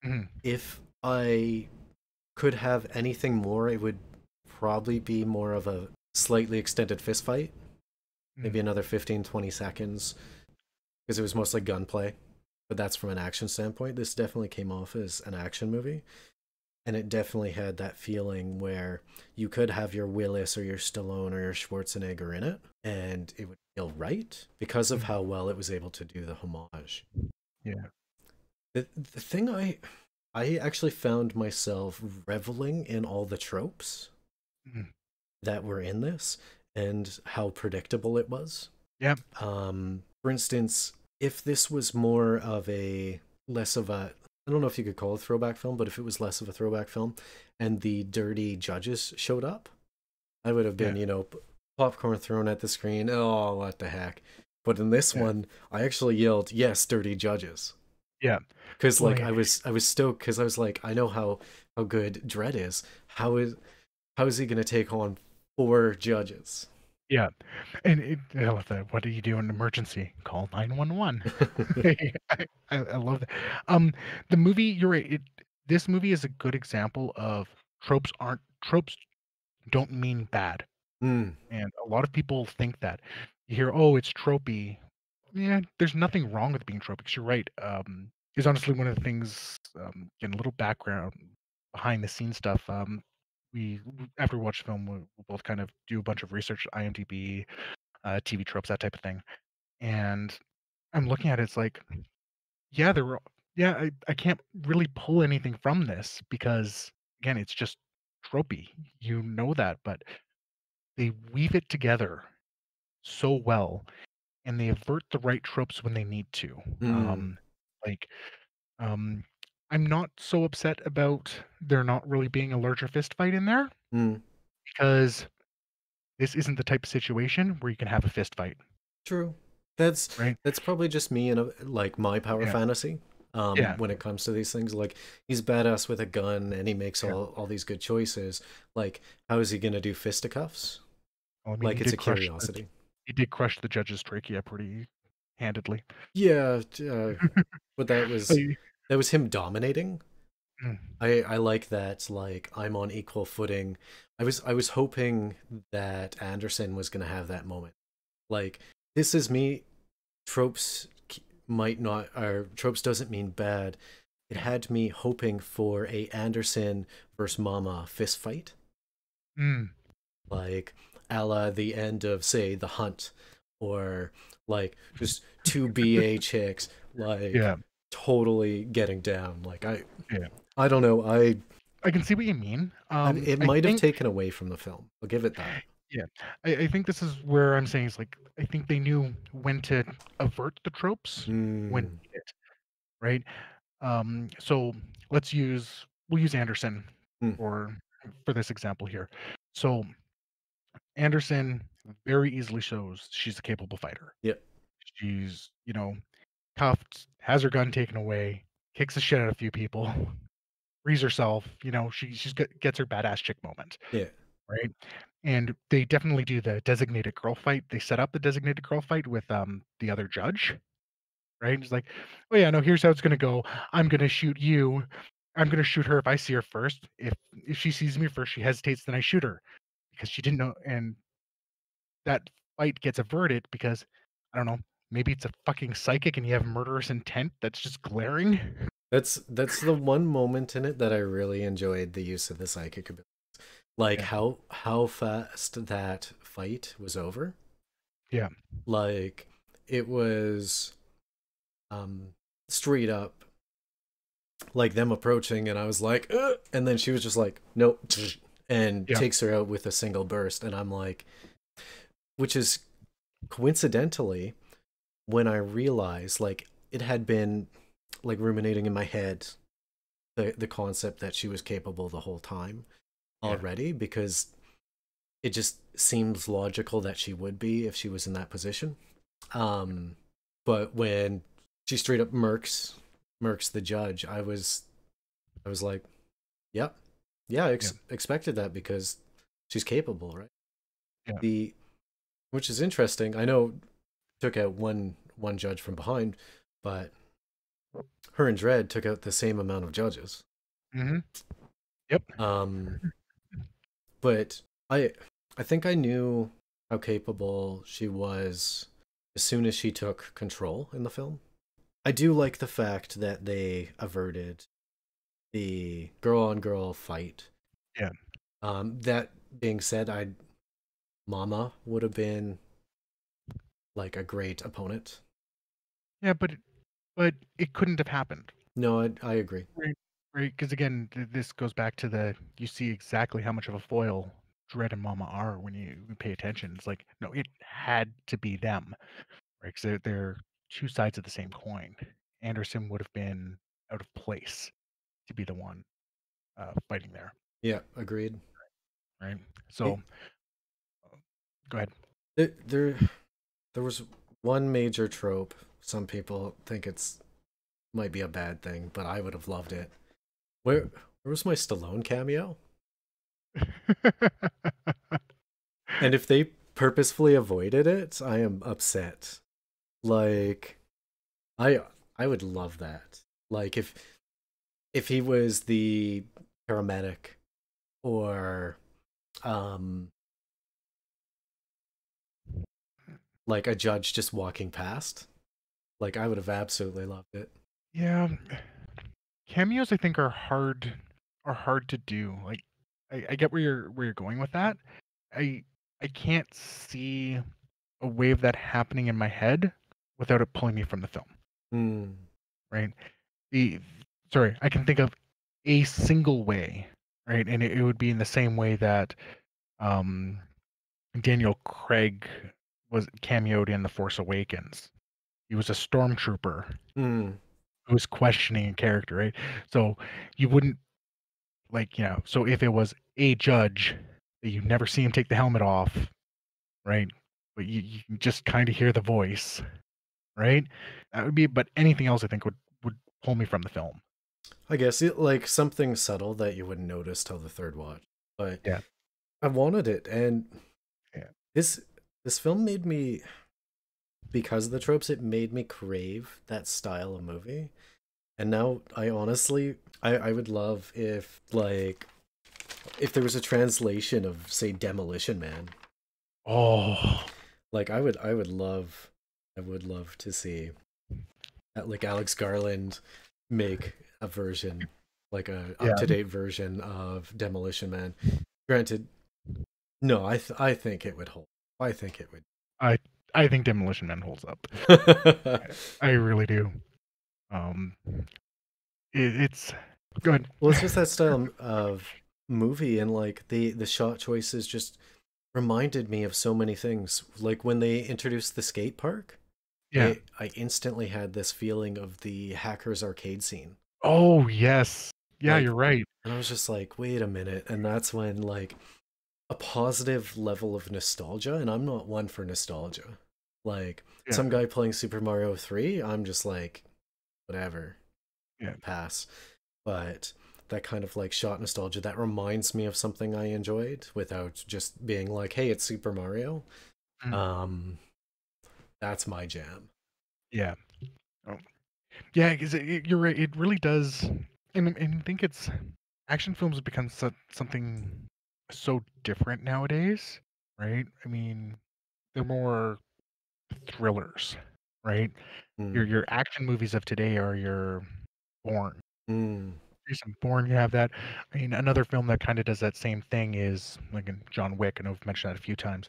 Mm-hmm. If I could have anything more, it would probably be more of a slightly extended fist fight, mm-hmm. maybe another 15-20 seconds, because it was mostly gunplay. But that's from an action standpoint. This definitely came off as an action movie. And it definitely had that feeling where you could have your Willis or your Stallone or your Schwarzenegger in it, and it would feel right because of how well it was able to do the homage. Yeah. The thing I actually found myself reveling in all the tropes mm-hmm. that were in this, and how predictable it was. Yeah. For instance, if this was more of a, less of a, I don't know if you could call it a throwback film, but if it was less of a throwback film and the dirty judges showed up, I would have been, yeah. you know, popcorn thrown at the screen. Oh, what the heck. But in this yeah. one, I actually yelled, yes, dirty judges. Yeah. Because like, I was stoked, because I was like, I know how good Dredd is. How is he going to take on 4 judges? Yeah. And I love that. What do you do in an emergency? Call 911. I love that. The movie, you're right. This movie is a good example of tropes don't mean bad. Mm. And a lot of people think that. You hear, oh, it's tropey. Yeah, there's nothing wrong with being tropic. You're right. Is honestly one of the things, getting a little background behind the scenes stuff. We, after we watch the film, we'll both kind of do a bunch of research, IMDb, TV tropes, that type of thing. And I'm looking at it, it's like, yeah, I can't really pull anything from this because, again, it's just tropey. You know that, but they weave it together so well, and they avert the right tropes when they need to. Mm. I'm not so upset about there not really being a larger fist fight in there mm. because this isn't the type of situation where you can have a fist fight. True. That's right. That's probably just me and like my power yeah. fantasy yeah. when it comes to these things. Like, he's badass with a gun and he makes yeah. all these good choices. Like, how is he going to do fisticuffs? Well, I mean, like, it's a curiosity. He did crush the judge's trachea pretty handedly. Yeah. But that was... That was him dominating. Mm. I like that, like, I'm on equal footing I was hoping that Anderson was going to have that moment. Like, this is me. Tropes might not, or tropes doesn't mean bad. It had me hoping for a Anderson versus Ma-Ma fist fight. Mm. Like, a la the end of, say, The Hunt, or like just two BA chicks, like, yeah, totally getting down. Like, I don't know. I can see what you mean. It might have taken away from the film. I'll give it that. Yeah, I think this is where I'm saying it's like, I think they knew when to avert the tropes, when needed, right? So we'll use Anderson for this example here. So Anderson very easily shows she's a capable fighter. Yep. She's, you know, cuffed, has her gun taken away, kicks the shit out of a few people, frees herself, you know, she gets her badass chick moment. Yeah. Right. And they definitely do the designated girl fight. They set up the designated girl fight with the other judge. Right. It's like, oh yeah, no, here's how it's gonna go. I'm gonna shoot you. I'm gonna shoot her if I see her first. If she sees me first, she hesitates, then I shoot her. Because she didn't know, and that fight gets averted because, I don't know, maybe it's a fucking psychic and you have murderous intent that's just glaring. That's the one moment in it that I really enjoyed the use of the psychic ability. Like, yeah, how fast that fight was over. Yeah. Like, it was straight up like them approaching, and I was like, ugh! And then she was just like, nope, and yeah, takes her out with a single burst. And I'm like, which is coincidentally when I realized, like, it had been like ruminating in my head the concept that she was capable the whole time already, because it just seems logical that she would be if she was in that position. But when she straight up murks the judge, I was like, yep, yeah, expected that, because she's capable, right? Yeah. Which is interesting. I know took out one judge from behind, but her and Dredd took out the same amount of judges. Mm-hmm. Yep. But I think I knew how capable she was as soon as she took control in the film. I do like the fact that they averted the girl-on-girl fight. Yeah. That being said, Ma-Ma would have been like a great opponent. Yeah, but it couldn't have happened. No, I agree. Right, because again, this goes back to you see exactly how much of a foil Dredd and Ma-Ma are when you pay attention. It's like, no, it had to be them, right? Because they're two sides of the same coin. Anderson would have been out of place to be the one fighting there. Yeah, agreed. Right. So, go ahead. There was one major trope. Some people think it might be a bad thing, but I would have loved it. Where was my Stallone cameo? And if they purposefully avoided it, I am upset. Like, I would love that. Like, if he was the paramedic, or like a judge just walking past, like, I would have absolutely loved it. Yeah. Cameos, I think, are hard to do. Like, I get where you're going with that. I can't see a wave of that happening in my head without it pulling me from the film. Mm. Right. Sorry, I can think of a single way, right? And it would be in the same way that Daniel Craig was cameoed in The Force Awakens. He was a stormtrooper. Mm. Who was questioning a character, right? So you wouldn't, like, you know, so if it was a judge that you never see him take the helmet off, right? But you can just kind of hear the voice, right? That would be, but anything else I think would pull me from the film. I guess it, like, something subtle that you wouldn't notice till the third watch. But yeah, I wanted it, and yeah, this film made me, because of the tropes, it made me crave that style of movie. And now I honestly, I would love if, like, if there was a translation of, say, Demolition Man. Oh, like I would love to see that, like Alex Garland make a version, like a up-to-date version of Demolition Man. Granted, no, I think it would hold. I think it would. I think Demolition Man holds up. I really do. It's good. Well, it's just that style of movie, and like the shot choices just reminded me of so many things. Like when they introduced the skate park, yeah, I instantly had this feeling of the Hackers arcade scene. Oh yes, yeah, like, you're right. And I was just like, wait a minute, and that's when like a positive level of nostalgia, and I'm not one for nostalgia. Like some guy playing Super Mario 3, I'm just like, whatever. Yeah, pass. But that kind of like shot nostalgia that reminds me of something I enjoyed without just being like, hey, it's Super Mario. Mm. That's my jam. Yeah. Oh. Yeah, cause you're right. It really does. And I think it's action films have become something so different nowadays, right? I mean, they're more thrillers, right? Mm. Your action movies of today are your Bourne. Mm. Jason Bourne, you have that. I mean, another film that kind of does that same thing is like in John Wick. I know I've mentioned that a few times.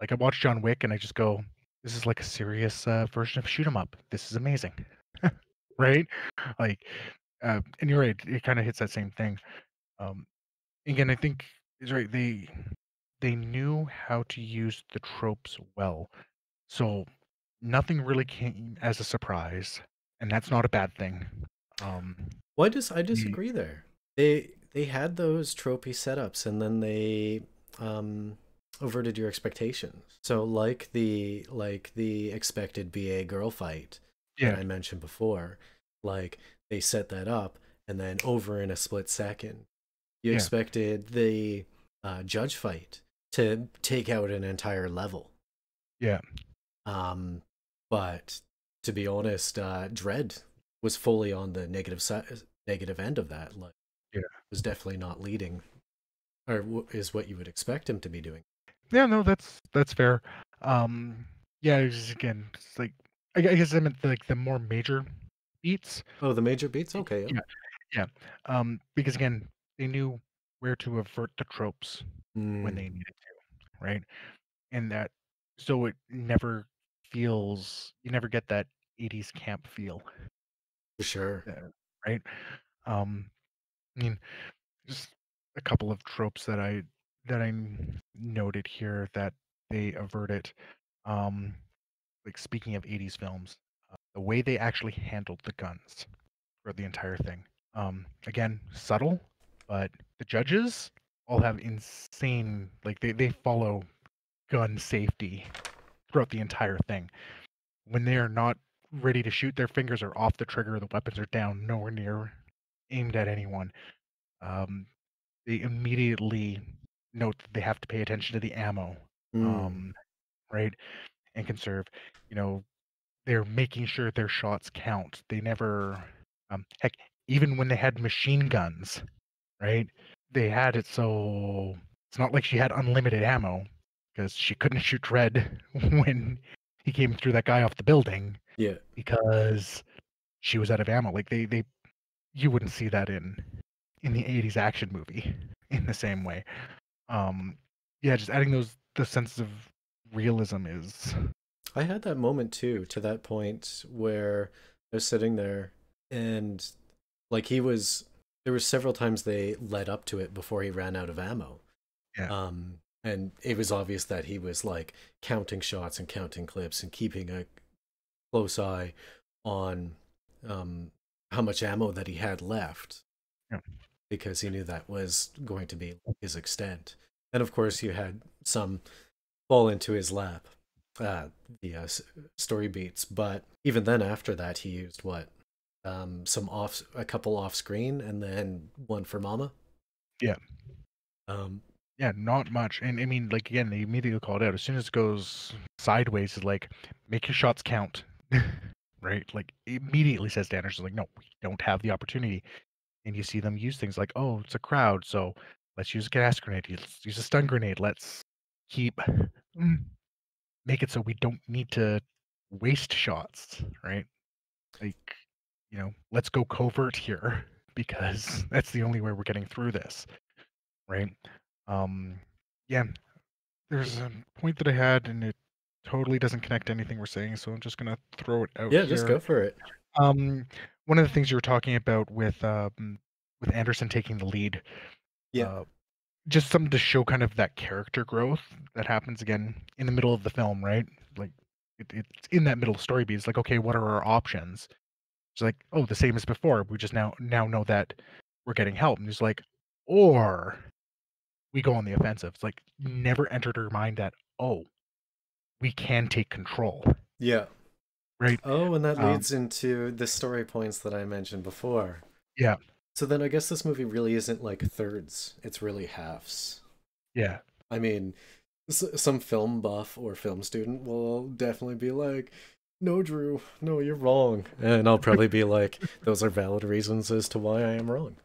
Like I watch John Wick and I just go, "This is like a serious version of shoot 'em up. This is amazing," right? Like, and you're right. It kind of hits that same thing. Again, I think is right. They knew how to use the tropes well, so nothing really came as a surprise, and that's not a bad thing. Why does I disagree there? They had those tropey setups, and then they overted your expectations. So like the expected BA girl fight that I mentioned before, like they set that up, and then over in a split second, you expected the judge fight to take out an entire level. Yeah. But to be honest, Dredd was fully on the negative end of that. Like, was definitely not leading, or is what you would expect him to be doing. Yeah, no, that's fair. Yeah, it was, again, it's like I guess I meant like the more major beats. Oh, the major beats. Okay. Yeah. Because again, they knew where to avert the tropes when they needed to, right? And that, so it never feels, you never get that 80s camp feel. For sure. Right. I mean, just a couple of tropes that I noted here that they averted. Like speaking of 80s films, the way they actually handled the guns for the entire thing. Again, subtle, but the judges all have insane, like they follow gun safety throughout the entire thing. When they are not ready to shoot, their fingers are off the trigger, the weapons are down, nowhere near aimed at anyone. They immediately note that they have to pay attention to the ammo, right, and conserve. You know, they're making sure their shots count. They never, heck, even when they had machine guns, right, they had it so it's not like she had unlimited ammo, because she couldn't shoot Dredd when he came through that guy off the building. Yeah, because she was out of ammo. Like they you wouldn't see that in the 80s action movie in the same way. Yeah, just adding the sense of realism is. I had that moment too, to that point where I was sitting there and like there were several times they led up to it before he ran out of ammo. Yeah. And it was obvious that he was like counting shots and counting clips and keeping a close eye on how much ammo that he had left, because he knew that was going to be his extent. And of course, you had some fall into his lap, the story beats. But even then, after that, he used what, a couple off screen, and then one for Ma-Ma. Yeah. Yeah, not much. And I mean, like again, they immediately called out as soon as it goes sideways. Is like, make your shots count. Right, like immediately says Anderson, like, no, we don't have the opportunity. And you see them use things like, oh, it's a crowd, so Let's use a gas grenade. Let's use a stun grenade. Let's keep make it so we don't need to waste shots, right? Like, you know, let's go covert here because that's the only way we're getting through this, right? Yeah, there's a point that I had, and it totally doesn't connect to anything we're saying, so I'm just gonna throw it out. Yeah, here. Just go for it. One of the things you were talking about with Anderson taking the lead, just something to show kind of that character growth that happens again in the middle of the film, right? Like it's in that middle story beat. It's like, okay, what are our options? It's like, oh, the same as before. We just now know that we're getting help, and it's like, or we go on the offensive. It's like never entered her mind that, oh, we can take control. Yeah. Right. Oh, and that leads into the story points that I mentioned before. Yeah. So then I guess this movie really isn't like thirds. It's really halves. Yeah. I mean, some film buff or film student will definitely be like, no, Drew, no, you're wrong. And I'll probably be like, those are valid reasons as to why I am wrong.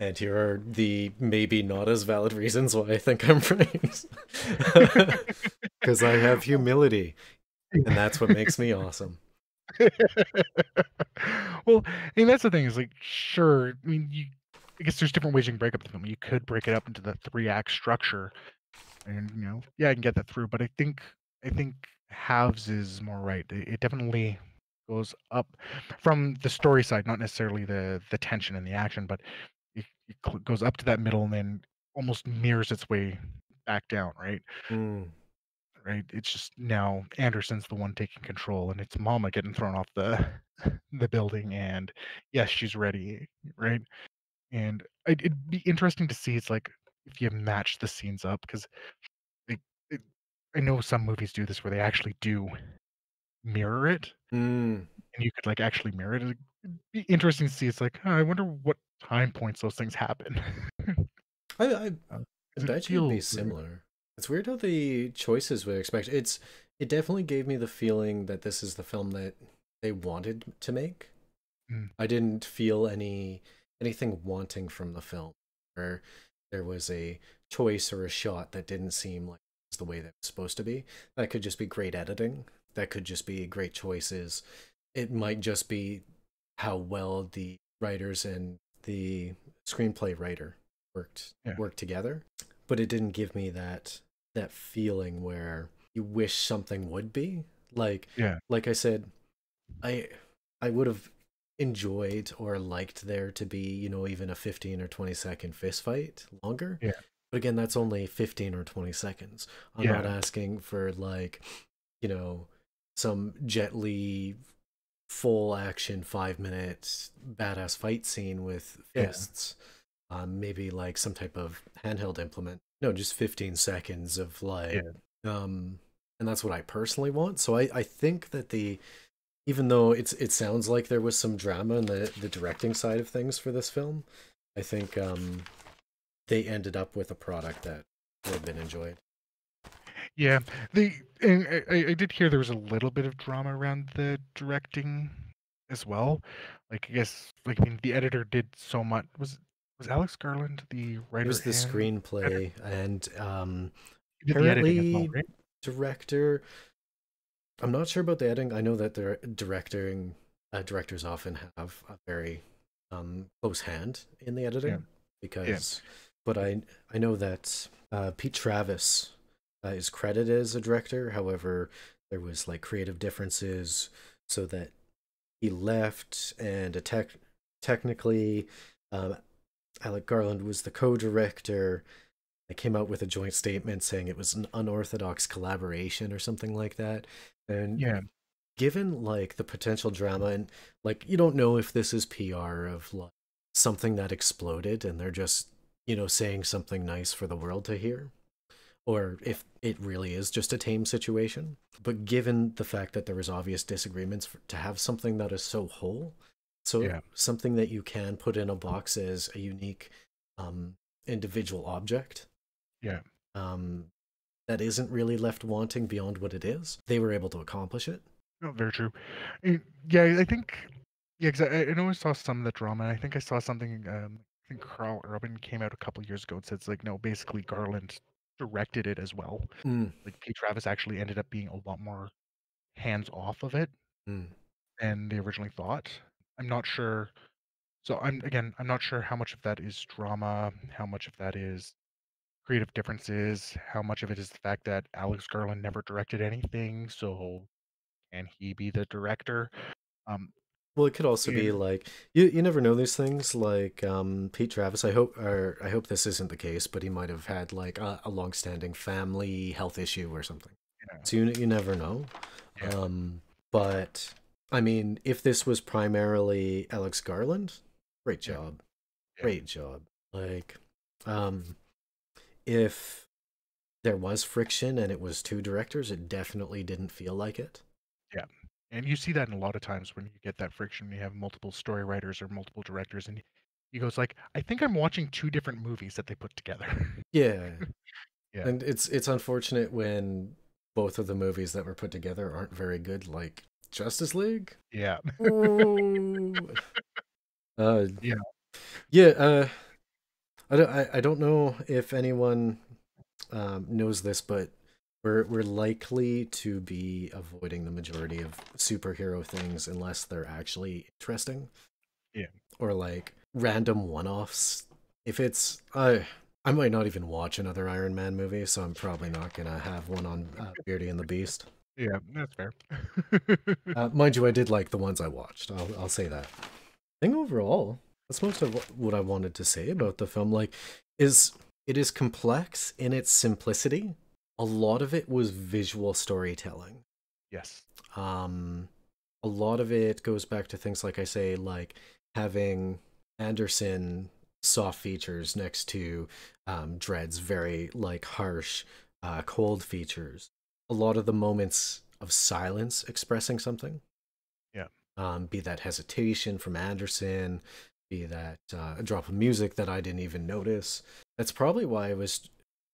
And here are the maybe not as valid reasons why I think I'm right. Because I have humility. And that's what makes me awesome. Well, I mean, that's the thing is, like, sure, I mean, I guess there's different ways you can break up the film. You could break it up into the 3-act structure, and, you know, yeah, I can get that through, but I think halves is more right. It definitely goes up from the story side, not necessarily the tension and the action, but it goes up to that middle and then almost mirrors its way back down, right? Mm. Right, it's just now Anderson's the one taking control, and it's Ma-Ma getting thrown off the building, and yes, she's ready, right? And it'd be interesting to see. It's like if you match the scenes up, because I know some movies do this where they actually do mirror it, and you could like actually mirror it. It'd be interesting to see. It's like, oh, I wonder what time points those things happen. I bet you'd be similar. It's weird how the choices we expect. It definitely gave me the feeling that this is the film that they wanted to make. Mm. I didn't feel anything wanting from the film, where there was a choice or a shot that didn't seem like it was the way that it's supposed to be. That could just be great editing. That could just be great choices. It might just be how well the writers and the screenplay writer worked together. But it didn't give me that feeling where you wish something would be. Like, yeah. Like I said, I would have enjoyed or liked there to be, you know, even a 15 or 20 second fist fight longer. Yeah. But again, that's only 15 or 20 seconds. I'm not asking for, like, you know, some Jet Li full action 5-minute badass fight scene with fists. Yeah. Maybe like some type of handheld implement. No, just 15 seconds of like, and that's what I personally want. So I think that even though it sounds like there was some drama in the directing side of things for this film, I think they ended up with a product that would have been enjoyed. Yeah, and I did hear there was a little bit of drama around the directing as well. Like, I guess, like, I mean, the editor did so much. Was Alex Garland the writer? It was the screenplay editor? And apparently well, right? Director. I'm not sure about the editing. I know that they're directing. Directors often have a very close hand in the editing But I know that Pete Travis is credited as a director. However, there was like creative differences, so that he left, and technically. Alex Garland was the co-director. They came out with a joint statement saying it was an unorthodox collaboration or something like that. And given like the potential drama, and like, you don't know if this is PR of like something that exploded and they're just, you know, saying something nice for the world to hear, or if it really is just a tame situation. But given the fact that there was obvious disagreements, to have something that is so whole, something that you can put in a box as a unique individual object, that isn't really left wanting beyond what it is. They were able to accomplish it. Oh, very true. I think, because I know I saw some of the drama. I think I saw something I think Karl Urban came out a couple years ago and said it's like, no, basically Garland directed it as well. Mm. Like Pete Travis actually ended up being a lot more hands off of it than they originally thought. I'm not sure. So I'm not sure how much of that is drama, how much of that is creative differences, how much of it is the fact that Alex Garland never directed anything, so can he be the director? Well, it could also be like you never know these things. Like Pete Travis, I hope this isn't the case, but he might have had like a long-standing family health issue or something. Yeah. So you never know. Yeah. But I mean, if this was primarily Alex Garland, great job, yeah. Great job. Like, if there was friction and it was two directors, it definitely didn't feel like it. Yeah. And you see that in a lot of times when you get that friction, you have multiple story writers or multiple directors, and he goes like, I think I'm watching two different movies that they put together. Yeah. Yeah. And it's unfortunate when both of the movies that were put together aren't very good, like Justice League. Yeah. Yeah. Yeah. I don't know if anyone knows this, but We're likely to be avoiding the majority of superhero things unless they're actually interesting. Yeah. Or like random one-offs. If it's... I might not even watch another Iron Man movie, so I'm probably not going to have one on Beardy and the Beast. Yeah, that's fair. Mind you, I did like the ones I watched. I'll say that. I think overall, that's most of what I wanted to say about the film. Like, it is complex in its simplicity. A lot of it was visual storytelling. Yes. A lot of it goes back to things like I say, like having Anderson soft features next to Dredd's very like harsh, cold features. A lot of the moments of silence expressing something. Yeah. Be that hesitation from Anderson, be that a drop of music that I didn't even notice. That's probably why I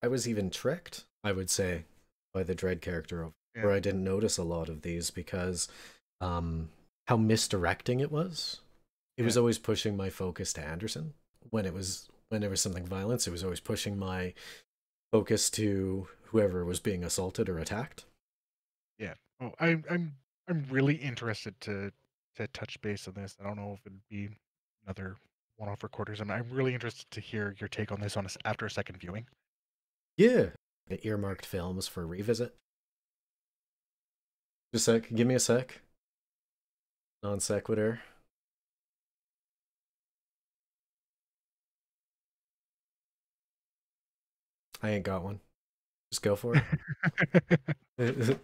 was even tricked, I would say, by the Dredd character, where I didn't notice a lot of these because how misdirecting it was. It was always pushing my focus to Anderson. When there was something violent, it was always pushing my focus to whoever was being assaulted or attacked. Yeah. Oh, I'm really interested to touch base on this. I don't know if it'd be another one-off recorders. I'm really interested to hear your take on this after a second viewing. Yeah. Earmarked films for revisit. Just a sec. Give me a sec. Non sequitur. I ain't got one. Just go for it.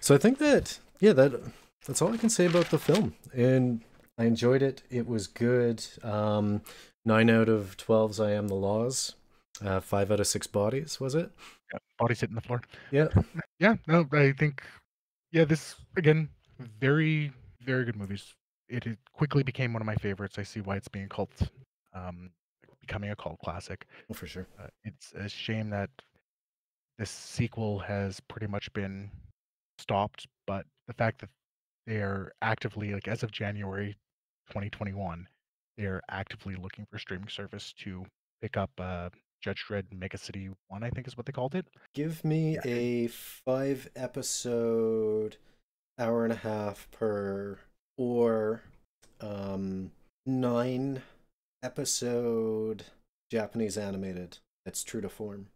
So I think that, yeah, that's all I can say about the film. And I enjoyed it. It was good. 9 out of 12's I Am the Laws. 5 out of 6 bodies, was it? Yeah, bodies hitting the floor. Yeah. Yeah, no, I think, yeah, this, again, very, very good movies. It quickly became one of my favorites. I see why it's being becoming a cult classic. Oh, for sure. It's a shame that this sequel has pretty much been stopped, but the fact that they are actively, like, as of January 2021, they're actively looking for streaming service to pick up Judge Dredd Mega City One, I think is what they called it. Give me a 5-episode, 1.5 hours per, or 9-episode Japanese animated that's true to form.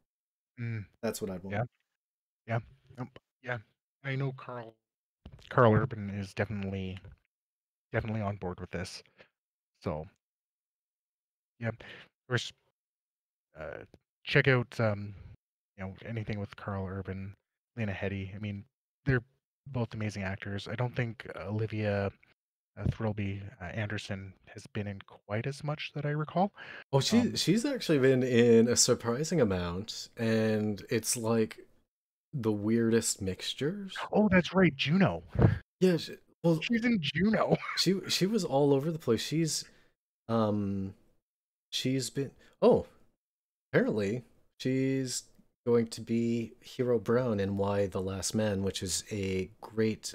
Mm. That's what I'd want. Yeah, yeah, yeah. I know Karl Urban is definitely on board with this. So, yeah, we're. Check out you know, anything with Karl Urban, Lena Headey. I mean, they're both amazing actors. I don't think Olivia Thirlby Anderson has been in quite as much that I recall. Oh, she's actually been in a surprising amount, and it's like the weirdest mixtures. Oh, that's right, Juno. Yeah, she's in Juno. She was all over the place. She's been apparently, she's going to be Hero Brown in Y: The Last Man, which is a great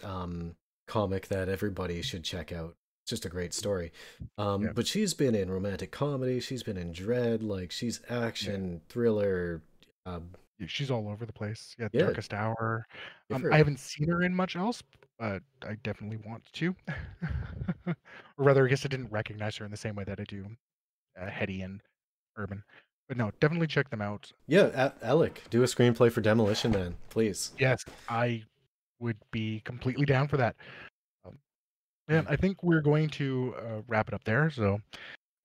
comic that everybody should check out. just a great story. But she's been in romantic comedy. She's been in Dredd. Like, she's action, thriller. She's all over the place. Yeah. Darkest Hour. I haven't seen her in much else, but I definitely want to. Or rather, I guess I didn't recognize her in the same way that I do Headey and Urban. But no, definitely check them out. Yeah, Alec, do a screenplay for Demolition Man, please. Yes, I would be completely down for that. Yeah, I think we're going to wrap it up there. So,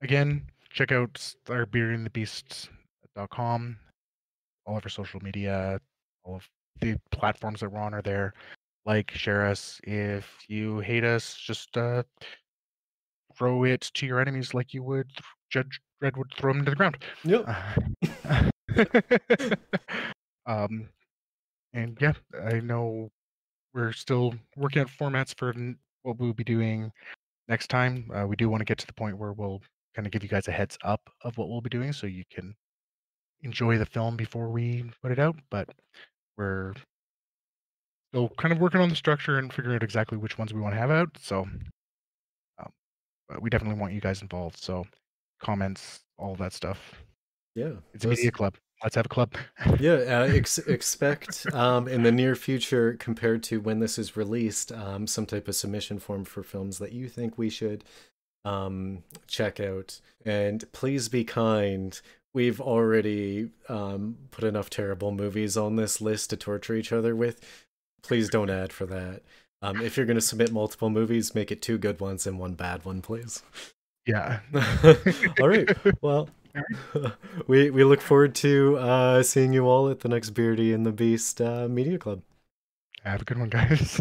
again, check out our beardythebeast.com. All of our social media, all of the platforms that we're on are there. Like, share us. If you hate us, just throw it to your enemies like you would Judge Dredd would throw him to the ground. Yep. And yeah, I know we're still working out formats for what we'll be doing next time. We do want to get to the point where we'll kind of give you guys a heads up of what we'll be doing so you can enjoy the film before we put it out. But we're still kind of working on the structure and figuring out exactly which ones we want to have out. So but we definitely want you guys involved. So comments, all that stuff. Yeah, it's a media club. Let's have a club. Yeah, expect in the near future, compared to when this is released, some type of submission form for films that you think we should check out. And please be kind. We've already put enough terrible movies on this list to torture each other with. Please don't add for that. If you're going to submit multiple movies, make it 2 good ones and 1 bad one, please. Yeah. All right. Well, we look forward to seeing you all at the next Beardy and the Beast Media Club. Have a good one, guys.